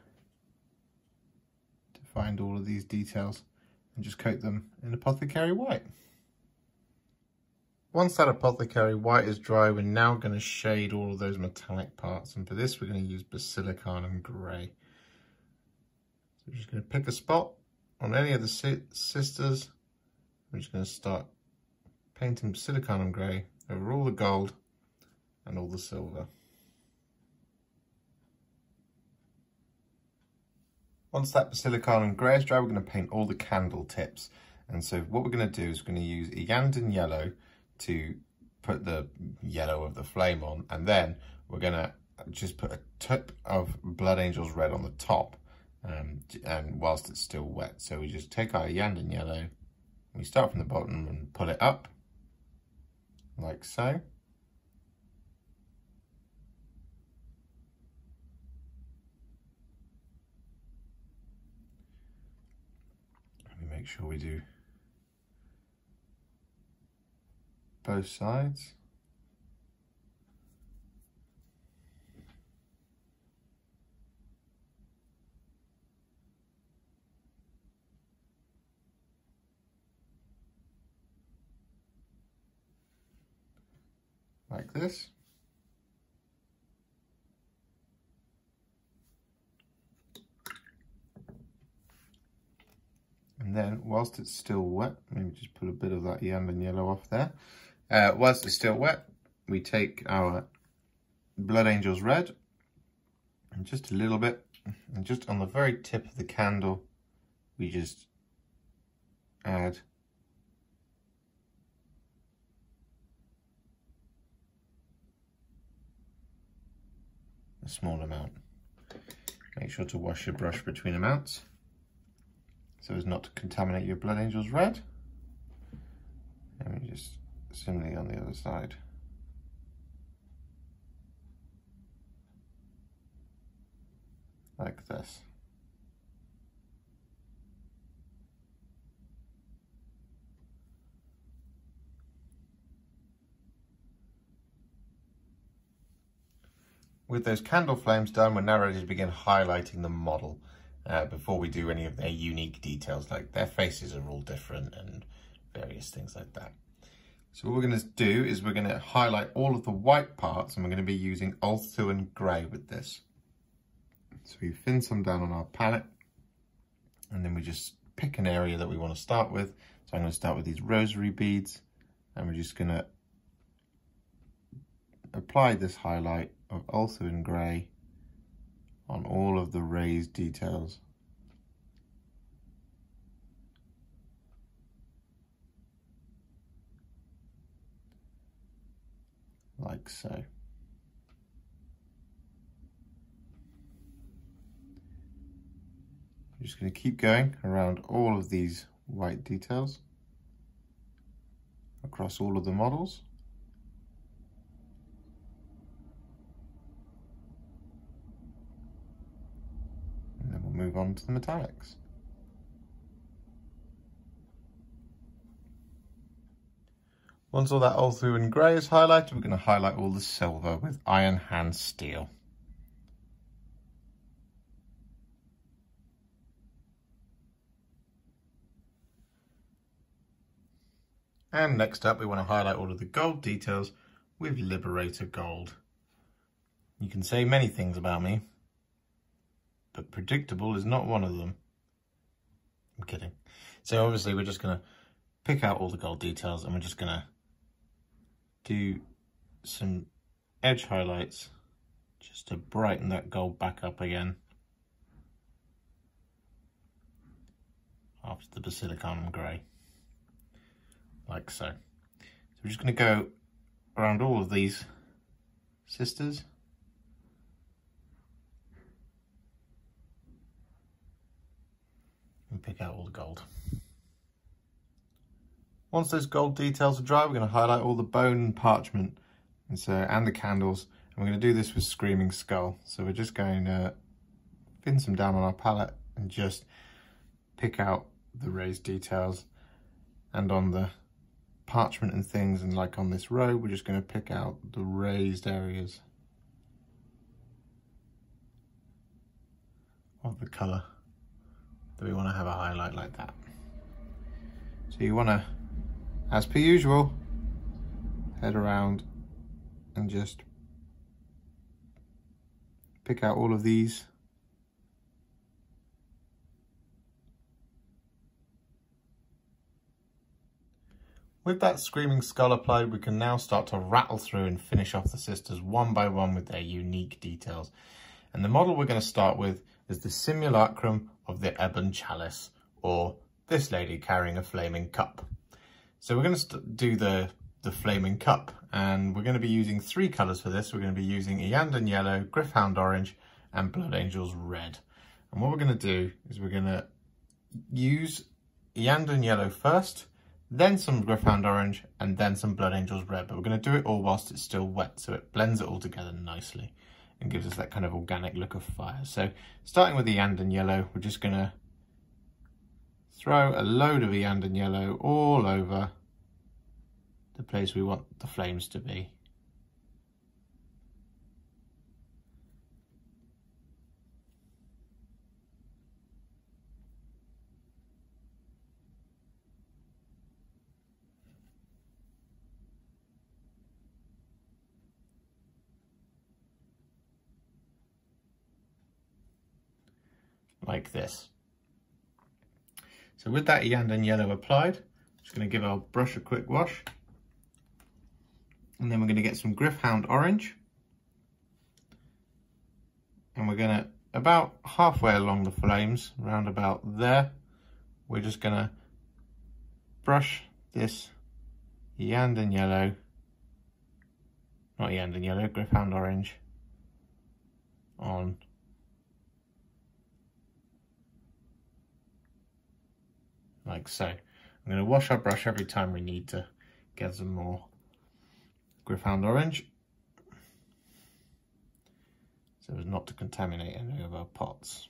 to find all of these details, and just coat them in Apothecary White. Once that Apothecary White is dry, we're now going to shade all of those metallic parts, and for this we're going to use Basilicanum Grey. So we're just going to pick a spot on any of the si sisters. We're just going to start painting Basilicanum Grey over all the gold and all the silver. Once that Basilicanum Grey is dry, we're going to paint all the candle tips. And so what we're going to do is we're going to use Iyanden Yellow to put the yellow of the flame on, and then we're going to just put a tip of Blood Angels Red on the top. Um, and whilst it's still wet, so we just take our Iyanden Yellow, we start from the bottom and pull it up, like so. Let me make sure we do both sides. like this. And then whilst it's still wet, maybe just put a bit of that Iyanden Yellow off there. Uh, whilst it's still wet, we take our Blood Angels Red and just a little bit, and just on the very tip of the candle, we just add a small amount. Make sure to wash your brush between amounts so as not to contaminate your Blood Angels Red. And we just similarly on the other side. Like this. With those candle flames done, we're now ready to begin highlighting the model uh, before we do any of their unique details, like their faces are all different and various things like that. So what we're going to do is we're going to highlight all of the white parts, and we're going to be using Ulthuan Grey with this. So we thin some down on our palette, and then we just pick an area that we want to start with. So I'm going to start with these rosary beads, and we're just going to apply this highlight of Ulthuan Grey on all of the raised details. Like so. I'm just going to keep going around all of these white details across all of the models. And then we'll move on to the metallics. Once all that Ulthuan Grey is highlighted, we're going to highlight all the silver with Iron Hand Steel. And next up, we want to highlight all of the gold details with Liberator Gold. You can say many things about me, but predictable is not one of them. I'm kidding. So obviously we're just going to pick out all the gold details, and we're just going to do some edge highlights just to brighten that gold back up again after the Basilicanum Grey. Like so. So we're just going to go around all of these sisters. And pick out all the gold. Once those gold details are dry, we're going to highlight all the bone and parchment and, so, and the candles. And we're going to do this with Screaming Skull. So we're just going to thin some down on our palette and just pick out the raised details. And on the parchment and things, and like on this row, we're just going to pick out the raised areas of the colour that we want to have a highlight like that. So you want to, as per usual, head around and just pick out all of these . With that Screaming Skull applied, we can now start to rattle through and finish off the sisters one by one with their unique details. And the model we're going to start with is the simulacrum of the Ebon Chalice, or this lady carrying a flaming cup. So we're going to do the, the flaming cup, and we're going to be using three colours for this. We're going to be using Iyanden Yellow, Gryph Hound Orange, and Blood Angels Red. And what we're going to do is we're going to use Iyanden Yellow first, then some Gryph Hound Orange, and then some Blood Angels Red. But we're going to do it all whilst it's still wet, so it blends it all together nicely and gives us that kind of organic look of fire. So starting with the Iyanden Yellow, we're just going to throw a load of Iyanden Yellow all over the place we want the flames to be. like this. So with that Iyanden Yellow applied, I'm just going to give our brush a quick wash. And then we're going to get some Gryph Hound Orange. And we're going to, about halfway along the flames, round about there, we're just going to brush this Iyanden Yellow, not Iyanden Yellow, Gryph Hound Orange, on like so. I'm going to wash our brush every time we need to get some more Gryph Hound Orange, so as not to contaminate any of our pots.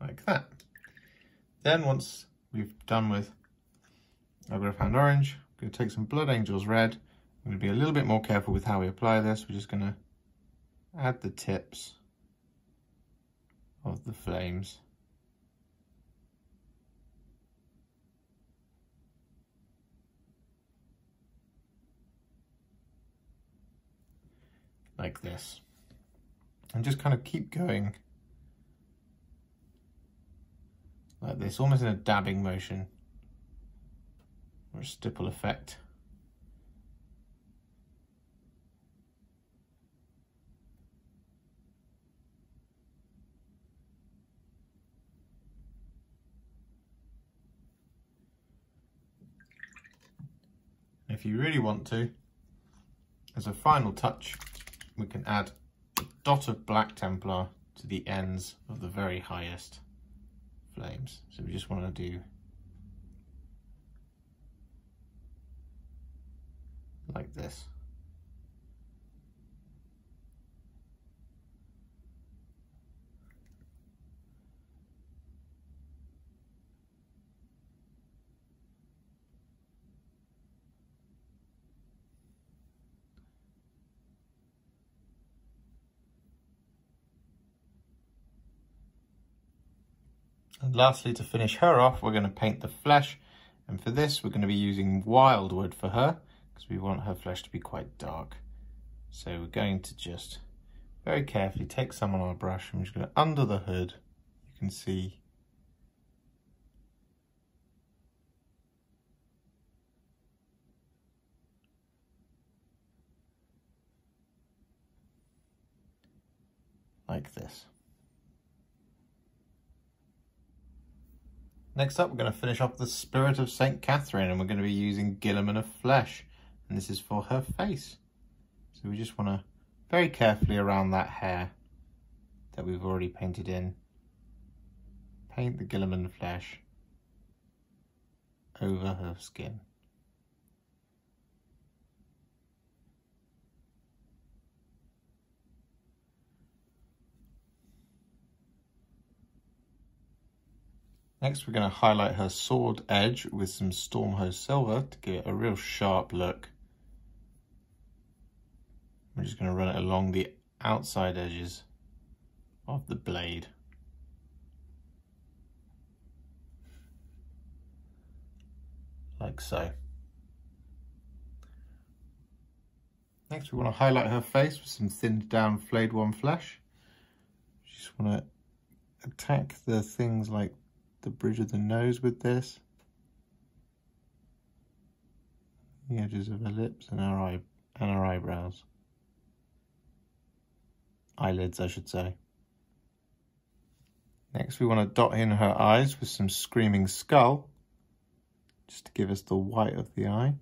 Like that. Then once we've done with our Gryph Hound Orange, I'm going to take some Blood Angels Red. I'm going to be a little bit more careful with how we apply this. We're just going to add the tips of the flames. Like this. And just kind of keep going like this, almost in a dabbing motion or a stipple effect. And if you really want to, as a final touch, we can add a dot of Black Templar to the ends of the very highest flames. So we just want to do like this. And lastly, to finish her off, we're going to paint the flesh. And for this, we're going to be using Wyldwood for her, because we want her flesh to be quite dark. So we're going to just very carefully take some on our brush. I'm just going to, under the hood, you can see like this. Next up, we're going to finish off the Spirit of Saint Katherine, and we're going to be using Guilliman Flesh, and this is for her face. So we just want to very carefully around that hair that we've already painted in, paint the Guilliman Flesh over her skin. Next, we're going to highlight her sword edge with some Stormhose Silver to give it a real sharp look. We're just going to run it along the outside edges of the blade. Like so. Next, we want to highlight her face with some thinned down Flayed One Flesh. We just want to attack the things like the bridge of the nose with this, the edges of her lips and her eye and her eyebrows, eyelids I should say. Next we want to dot in her eyes with some Screaming Skull, just to give us the white of the eye.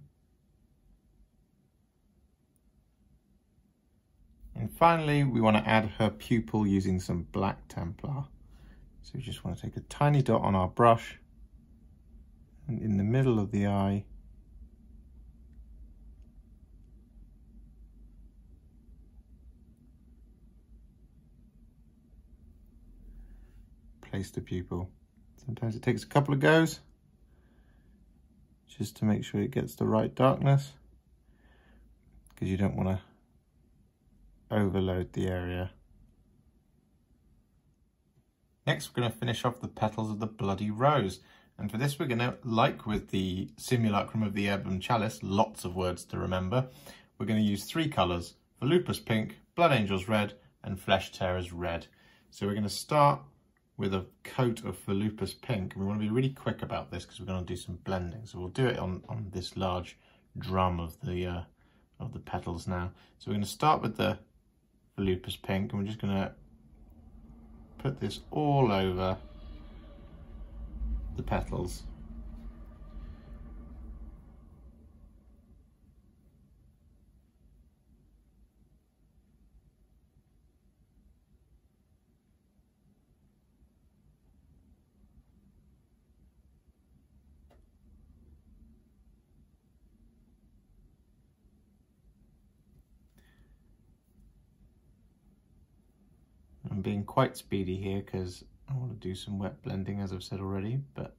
And finally we want to add her pupil using some Black Templar. So we just want to take a tiny dot on our brush and in the middle of the eye, place the pupil. Sometimes it takes a couple of goes just to make sure it gets the right darkness, because you don't want to overload the area. Next, we're going to finish off the petals of the Bloody Rose. And for this we're going to, like with the simulacrum of the Ebon Chalice, lots of words to remember, we're going to use three colours, Volupus Pink, Blood Angels Red and Flesh Tearers Red. So we're going to start with a coat of Volupus Pink. We want to be really quick about this because we're going to do some blending. So we'll do it on, on this large drum of the, uh, of the petals now. So we're going to start with the Volupus Pink and we're just going to put this all over the petals. I'm being quite speedy here because I want to do some wet blending, as I've said already, but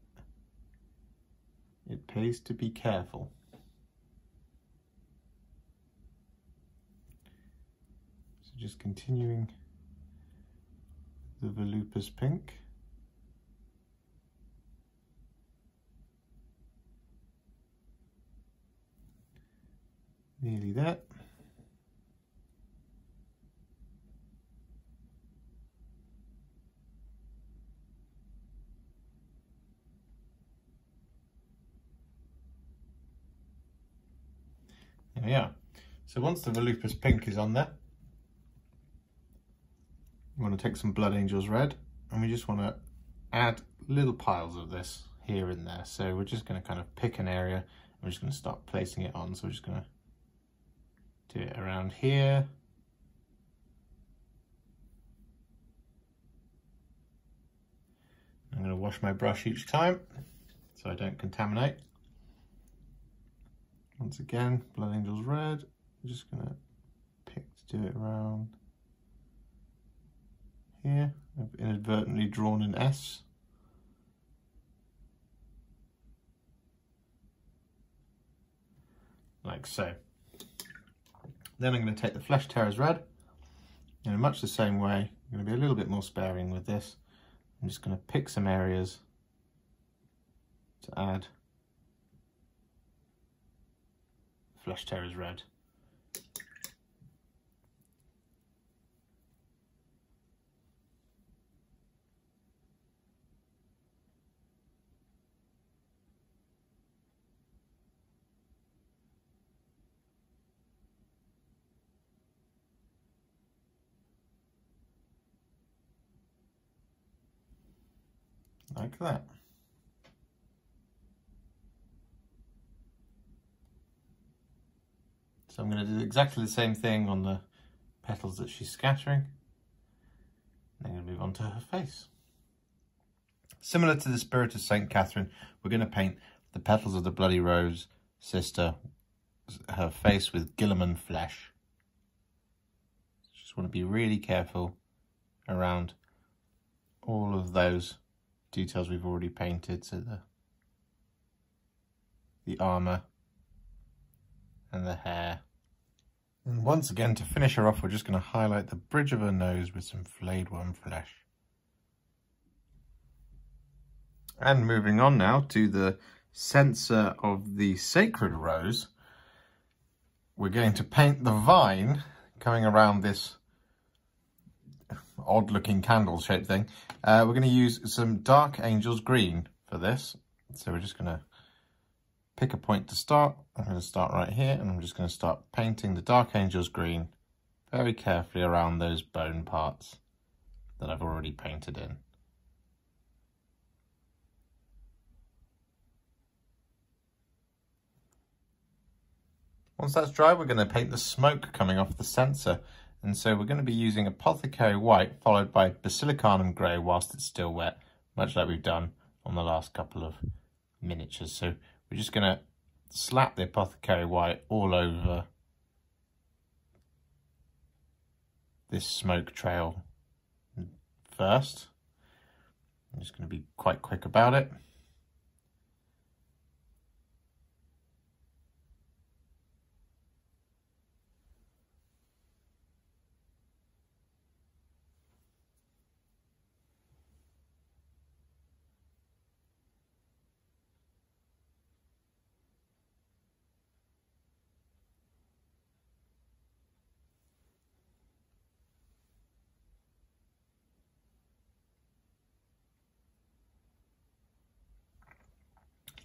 it pays to be careful. So just continuing the Volupus Pink. Nearly there. There we are. So once the Volupus Pink is on there, we want to take some Blood Angels Red and we just want to add little piles of this here and there. So we're just going to kind of pick an area and we're just going to start placing it on. So we're just going to do it around here. I'm going to wash my brush each time so I don't contaminate. Once again, Blood Angels Red, I'm just going to pick to do it around here. I've inadvertently drawn an S. Like so. Then I'm going to take the Flesh Tearers Red, and in much the same way, I'm going to be a little bit more sparing with this. I'm just going to pick some areas to add Flesh Tearers Red. Like that. So I'm going to do exactly the same thing on the petals that she's scattering. And I'm going to move on to her face. Similar to the Spirit of Saint Catherine, we're going to paint the petals of the Bloody Rose sister, her face, with Guilliman Flesh. Just want to be really careful around all of those details we've already painted. So the, the armour and the hair. And once again, to finish her off, we're just going to highlight the bridge of her nose with some Flayed One Flesh. And moving on now to the censer of the Sacred Rose, we're going to paint the vine coming around this odd looking candle shaped thing. Uh, we're going to use some Dark Angels Green for this. So we're just going to pick a point to start. I'm going to start right here and I'm just going to start painting the Dark Angels Green very carefully around those bone parts that I've already painted in. Once that's dry, we're going to paint the smoke coming off the censer. And so we're going to be using Apothecary White followed by Basilicanum Grey whilst it's still wet, much like we've done on the last couple of miniatures. So we're just going to slap the Apothecary White all over this smoke trail first. I'm just going to be quite quick about it.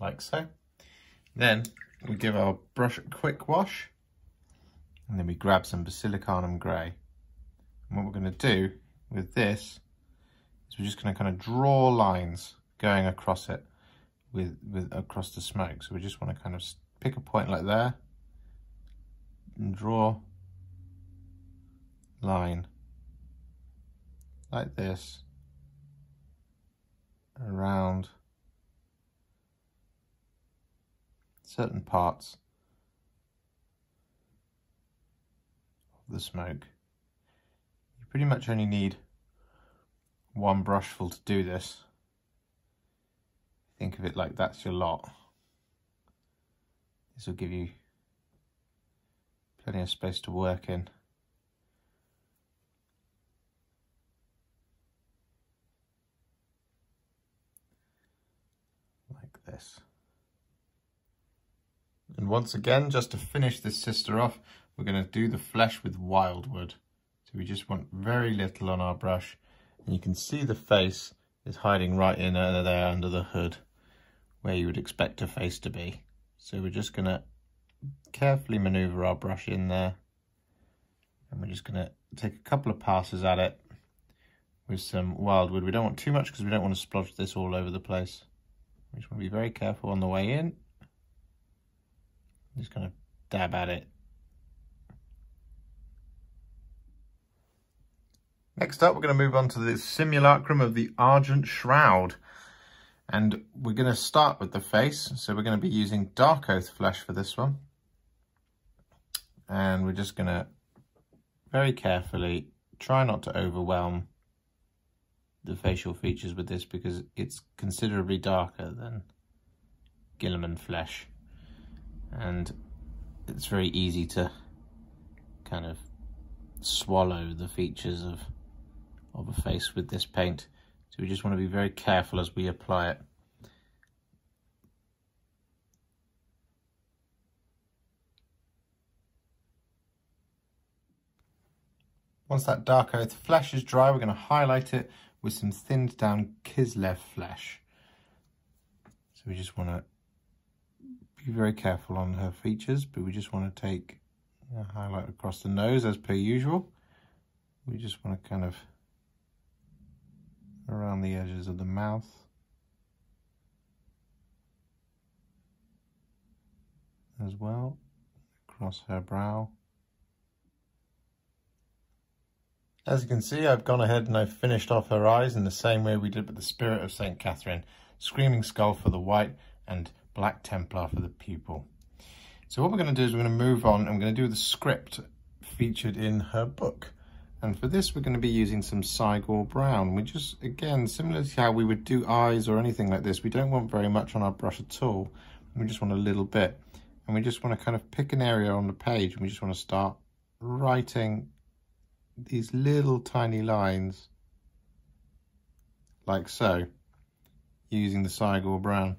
like so. Then we give our brush a quick wash, and then we grab some Basilicanum Grey. And what we're going to do with this is we're just going to kind of draw lines going across it with, with across the smoke. So we just want to kind of pick a point like there and draw line like this around certain parts of the smoke. You pretty much only need one brushful to do this. Think of it like that's your lot. This will give you plenty of space to work in. Like this. And once again, just to finish this sister off, we're going to do the flesh with Wyldwood. So we just want very little on our brush. And you can see the face is hiding right in there under the hood, where you would expect a face to be. So we're just going to carefully manoeuvre our brush in there. And we're just going to take a couple of passes at it with some Wyldwood. We don't want too much because we don't want to splodge this all over the place. We just want to be very careful on the way in. Just kind of dab at it. Next up, we're going to move on to the simulacrum of the Argent Shroud. And we're going to start with the face. So we're going to be using Darkoath Flesh for this one. And we're just going to very carefully try not to overwhelm the facial features with this, because it's considerably darker than Guilliman Flesh. And it's very easy to kind of swallow the features of, of a face with this paint. So we just want to be very careful as we apply it. Once that Darkoath Flesh is dry, we're going to highlight it with some thinned down Kislev Flesh. So we just want to be very careful on her features, but we just want to take a highlight across the nose as per usual. We just want to kind of around the edges of the mouth, as well, across her brow. As you can see, I've gone ahead and I've finished off her eyes in the same way we did with the Spirit of Saint Katherine. Screaming Skull for the white and Black Templar for the pupil. So what we're going to do is we're going to move on and we're going to do the script featured in her book. And for this, we're going to be using some Cygor Brown, which is, again, similar to how we would do eyes or anything like this. We don't want very much on our brush at all. We just want a little bit. And we just want to kind of pick an area on the page and we just want to start writing these little tiny lines, like so, using the Cygor Brown.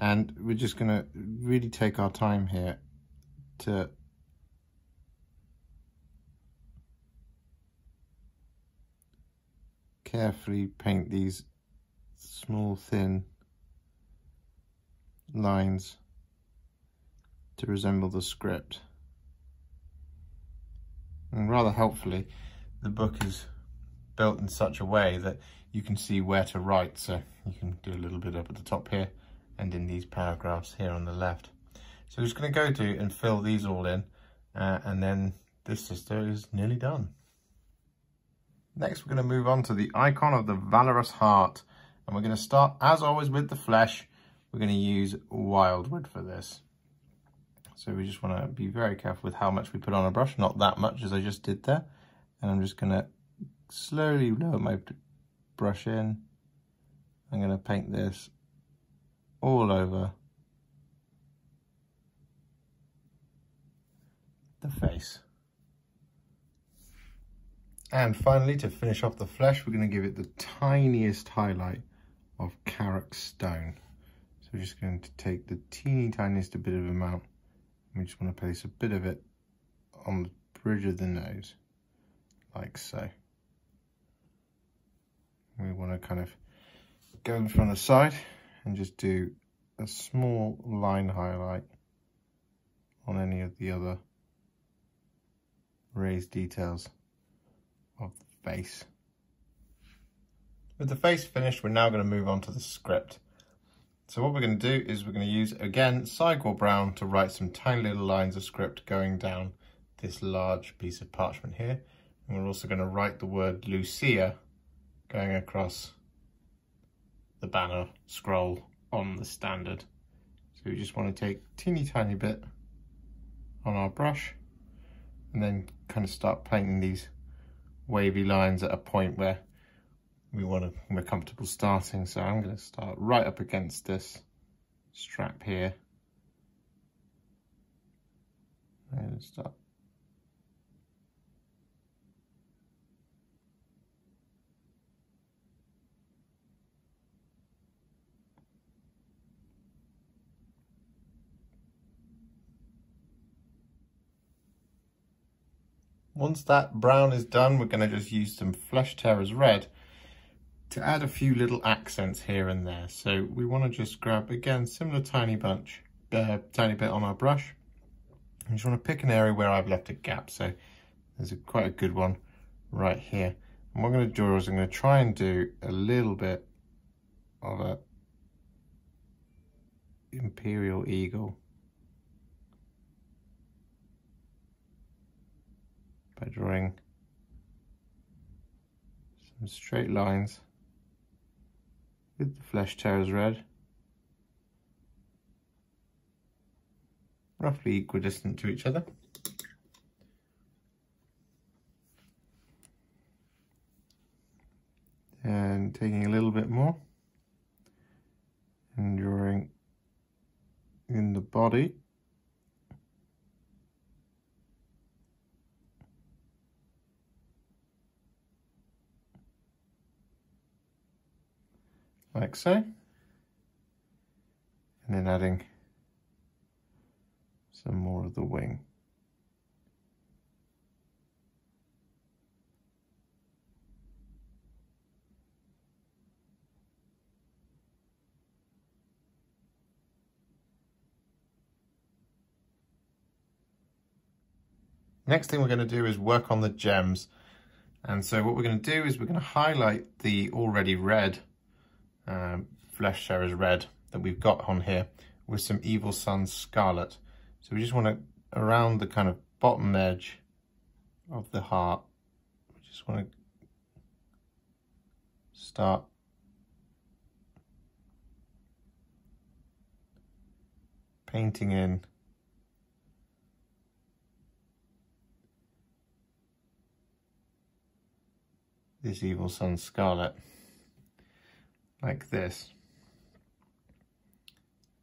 And we're just going to really take our time here to carefully paint these small, thin lines to resemble the script. And rather helpfully, the book is built in such a way that you can see where to write. So you can do a little bit up at the top here, and in these paragraphs here on the left. So we're just going to go to and fill these all in, uh, and then this sister is nearly done. Next, we're going to move on to the icon of the Valorous Heart, and we're going to start, as always, with the flesh. We're going to use Wyldwood for this. So we just want to be very careful with how much we put on a brush, not that much as I just did there. And I'm just going to slowly lower my brush in. I'm going to paint this all over the face. And finally, to finish off the flesh, we're going to give it the tiniest highlight of Carrick Stone. So we're just going to take the teeny tiniest bit of amount, and we just want to place a bit of it on the bridge of the nose, like so. We want to kind of go from the side and just do a small line highlight on any of the other raised details of the face. With the face finished, we're now going to move on to the script. So what we're going to do is we're going to use, again, Cygor Brown to write some tiny little lines of script going down this large piece of parchment here. And we're also going to write the word Lucia going across the banner scroll on the standard. So we just want to take a teeny tiny bit on our brush and then kind of start painting these wavy lines at a point where we want to, we're comfortable starting. So I'm going to start right up against this strap here and start . Once that brown is done, we're going to just use some Flesh Tearers Red to add a few little accents here and there. So we want to just grab, again, similar tiny bunch, uh, tiny bit on our brush. I just want to pick an area where I've left a gap. So there's a, quite a good one right here. And what I'm going to do is I'm going to try and do a little bit of a Imperial Eagle, by drawing some straight lines with the Flesh Tearers Red, roughly equidistant to each other. And taking a little bit more and drawing in the body. Like so, and then adding some more of the wing. Next thing we're going to do is work on the gems. And so what we're going to do is we're going to highlight the already red Um, Flesh Tearers Red that we've got on here with some Evil Sun Scarlet. So we just want to, around the kind of bottom edge of the heart, we just want to start painting in this Evil Sun Scarlet. Like this.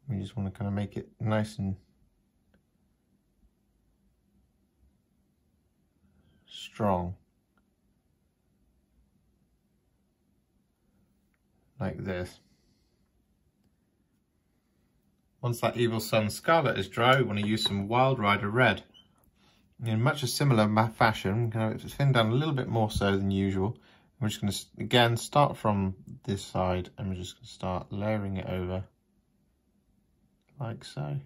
We just want to kind of make it nice and strong. Like this. Once that Evil Sun Scarlet is dry, we want to use some Wild Rider Red. In much a similar fashion, we're going to thin down a little bit more so than usual. We're just going to, again, start from this side and we're just going to start layering it over like so.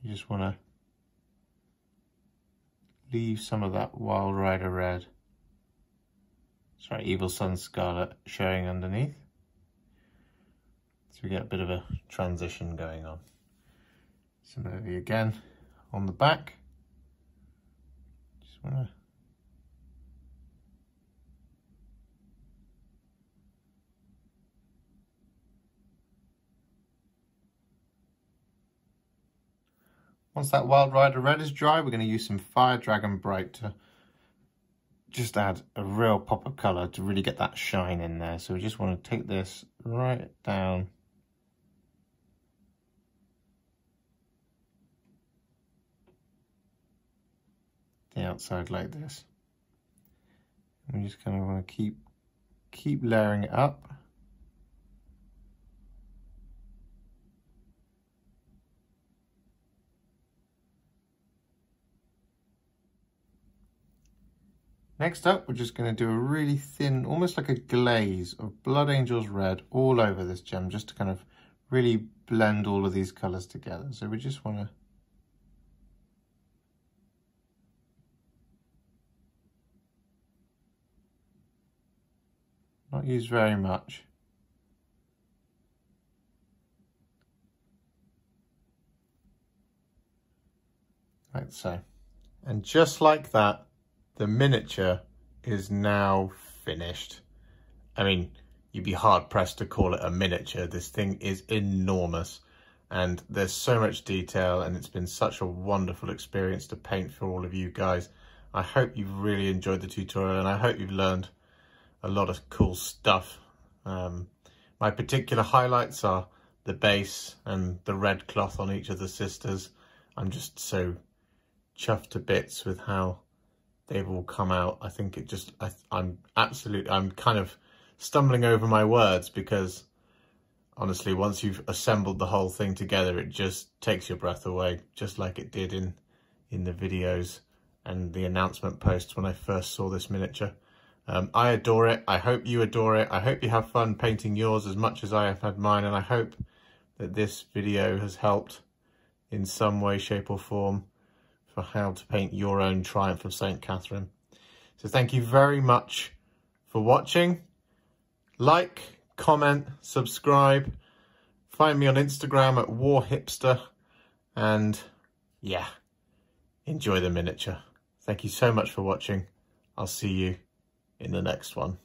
You just want to leave some of that Wild Rider Red, sorry, Evil Sun Scarlet showing underneath. So we get a bit of a transition going on. Similarly again on the back, just want to Once that Wild Rider Red is dry, we're going to use some Fire Dragon Bright to just add a real pop of colour to really get that shine in there. So we just want to take this right down the outside like this. And we just kind of want to keep keep layering it up. Next up, we're just going to do a really thin, almost like a glaze of Blood Angels Red all over this gem, just to kind of really blend all of these colours together. So we just want to not use very much. Like so. And just like that, the miniature is now finished. I mean, you'd be hard pressed to call it a miniature. This thing is enormous and there's so much detail, and it's been such a wonderful experience to paint for all of you guys. I hope you've really enjoyed the tutorial, and I hope you've learned a lot of cool stuff. Um, my particular highlights are the base and the red cloth on each of the sisters. I'm just so chuffed to bits with how they've all come out. I think it just, I, I'm absolutely, I'm kind of stumbling over my words, because honestly, once you've assembled the whole thing together, it just takes your breath away, just like it did in, in the videos and the announcement posts when I first saw this miniature. Um, I adore it. I hope you adore it. I hope you have fun painting yours as much as I have had mine. And I hope that this video has helped in some way, shape or form for how to paint your own Triumph of Saint Katherine. So thank you very much for watching. Like, comment, subscribe. Find me on Instagram at warhipster. And yeah, enjoy the miniature. Thank you so much for watching. I'll see you in the next one.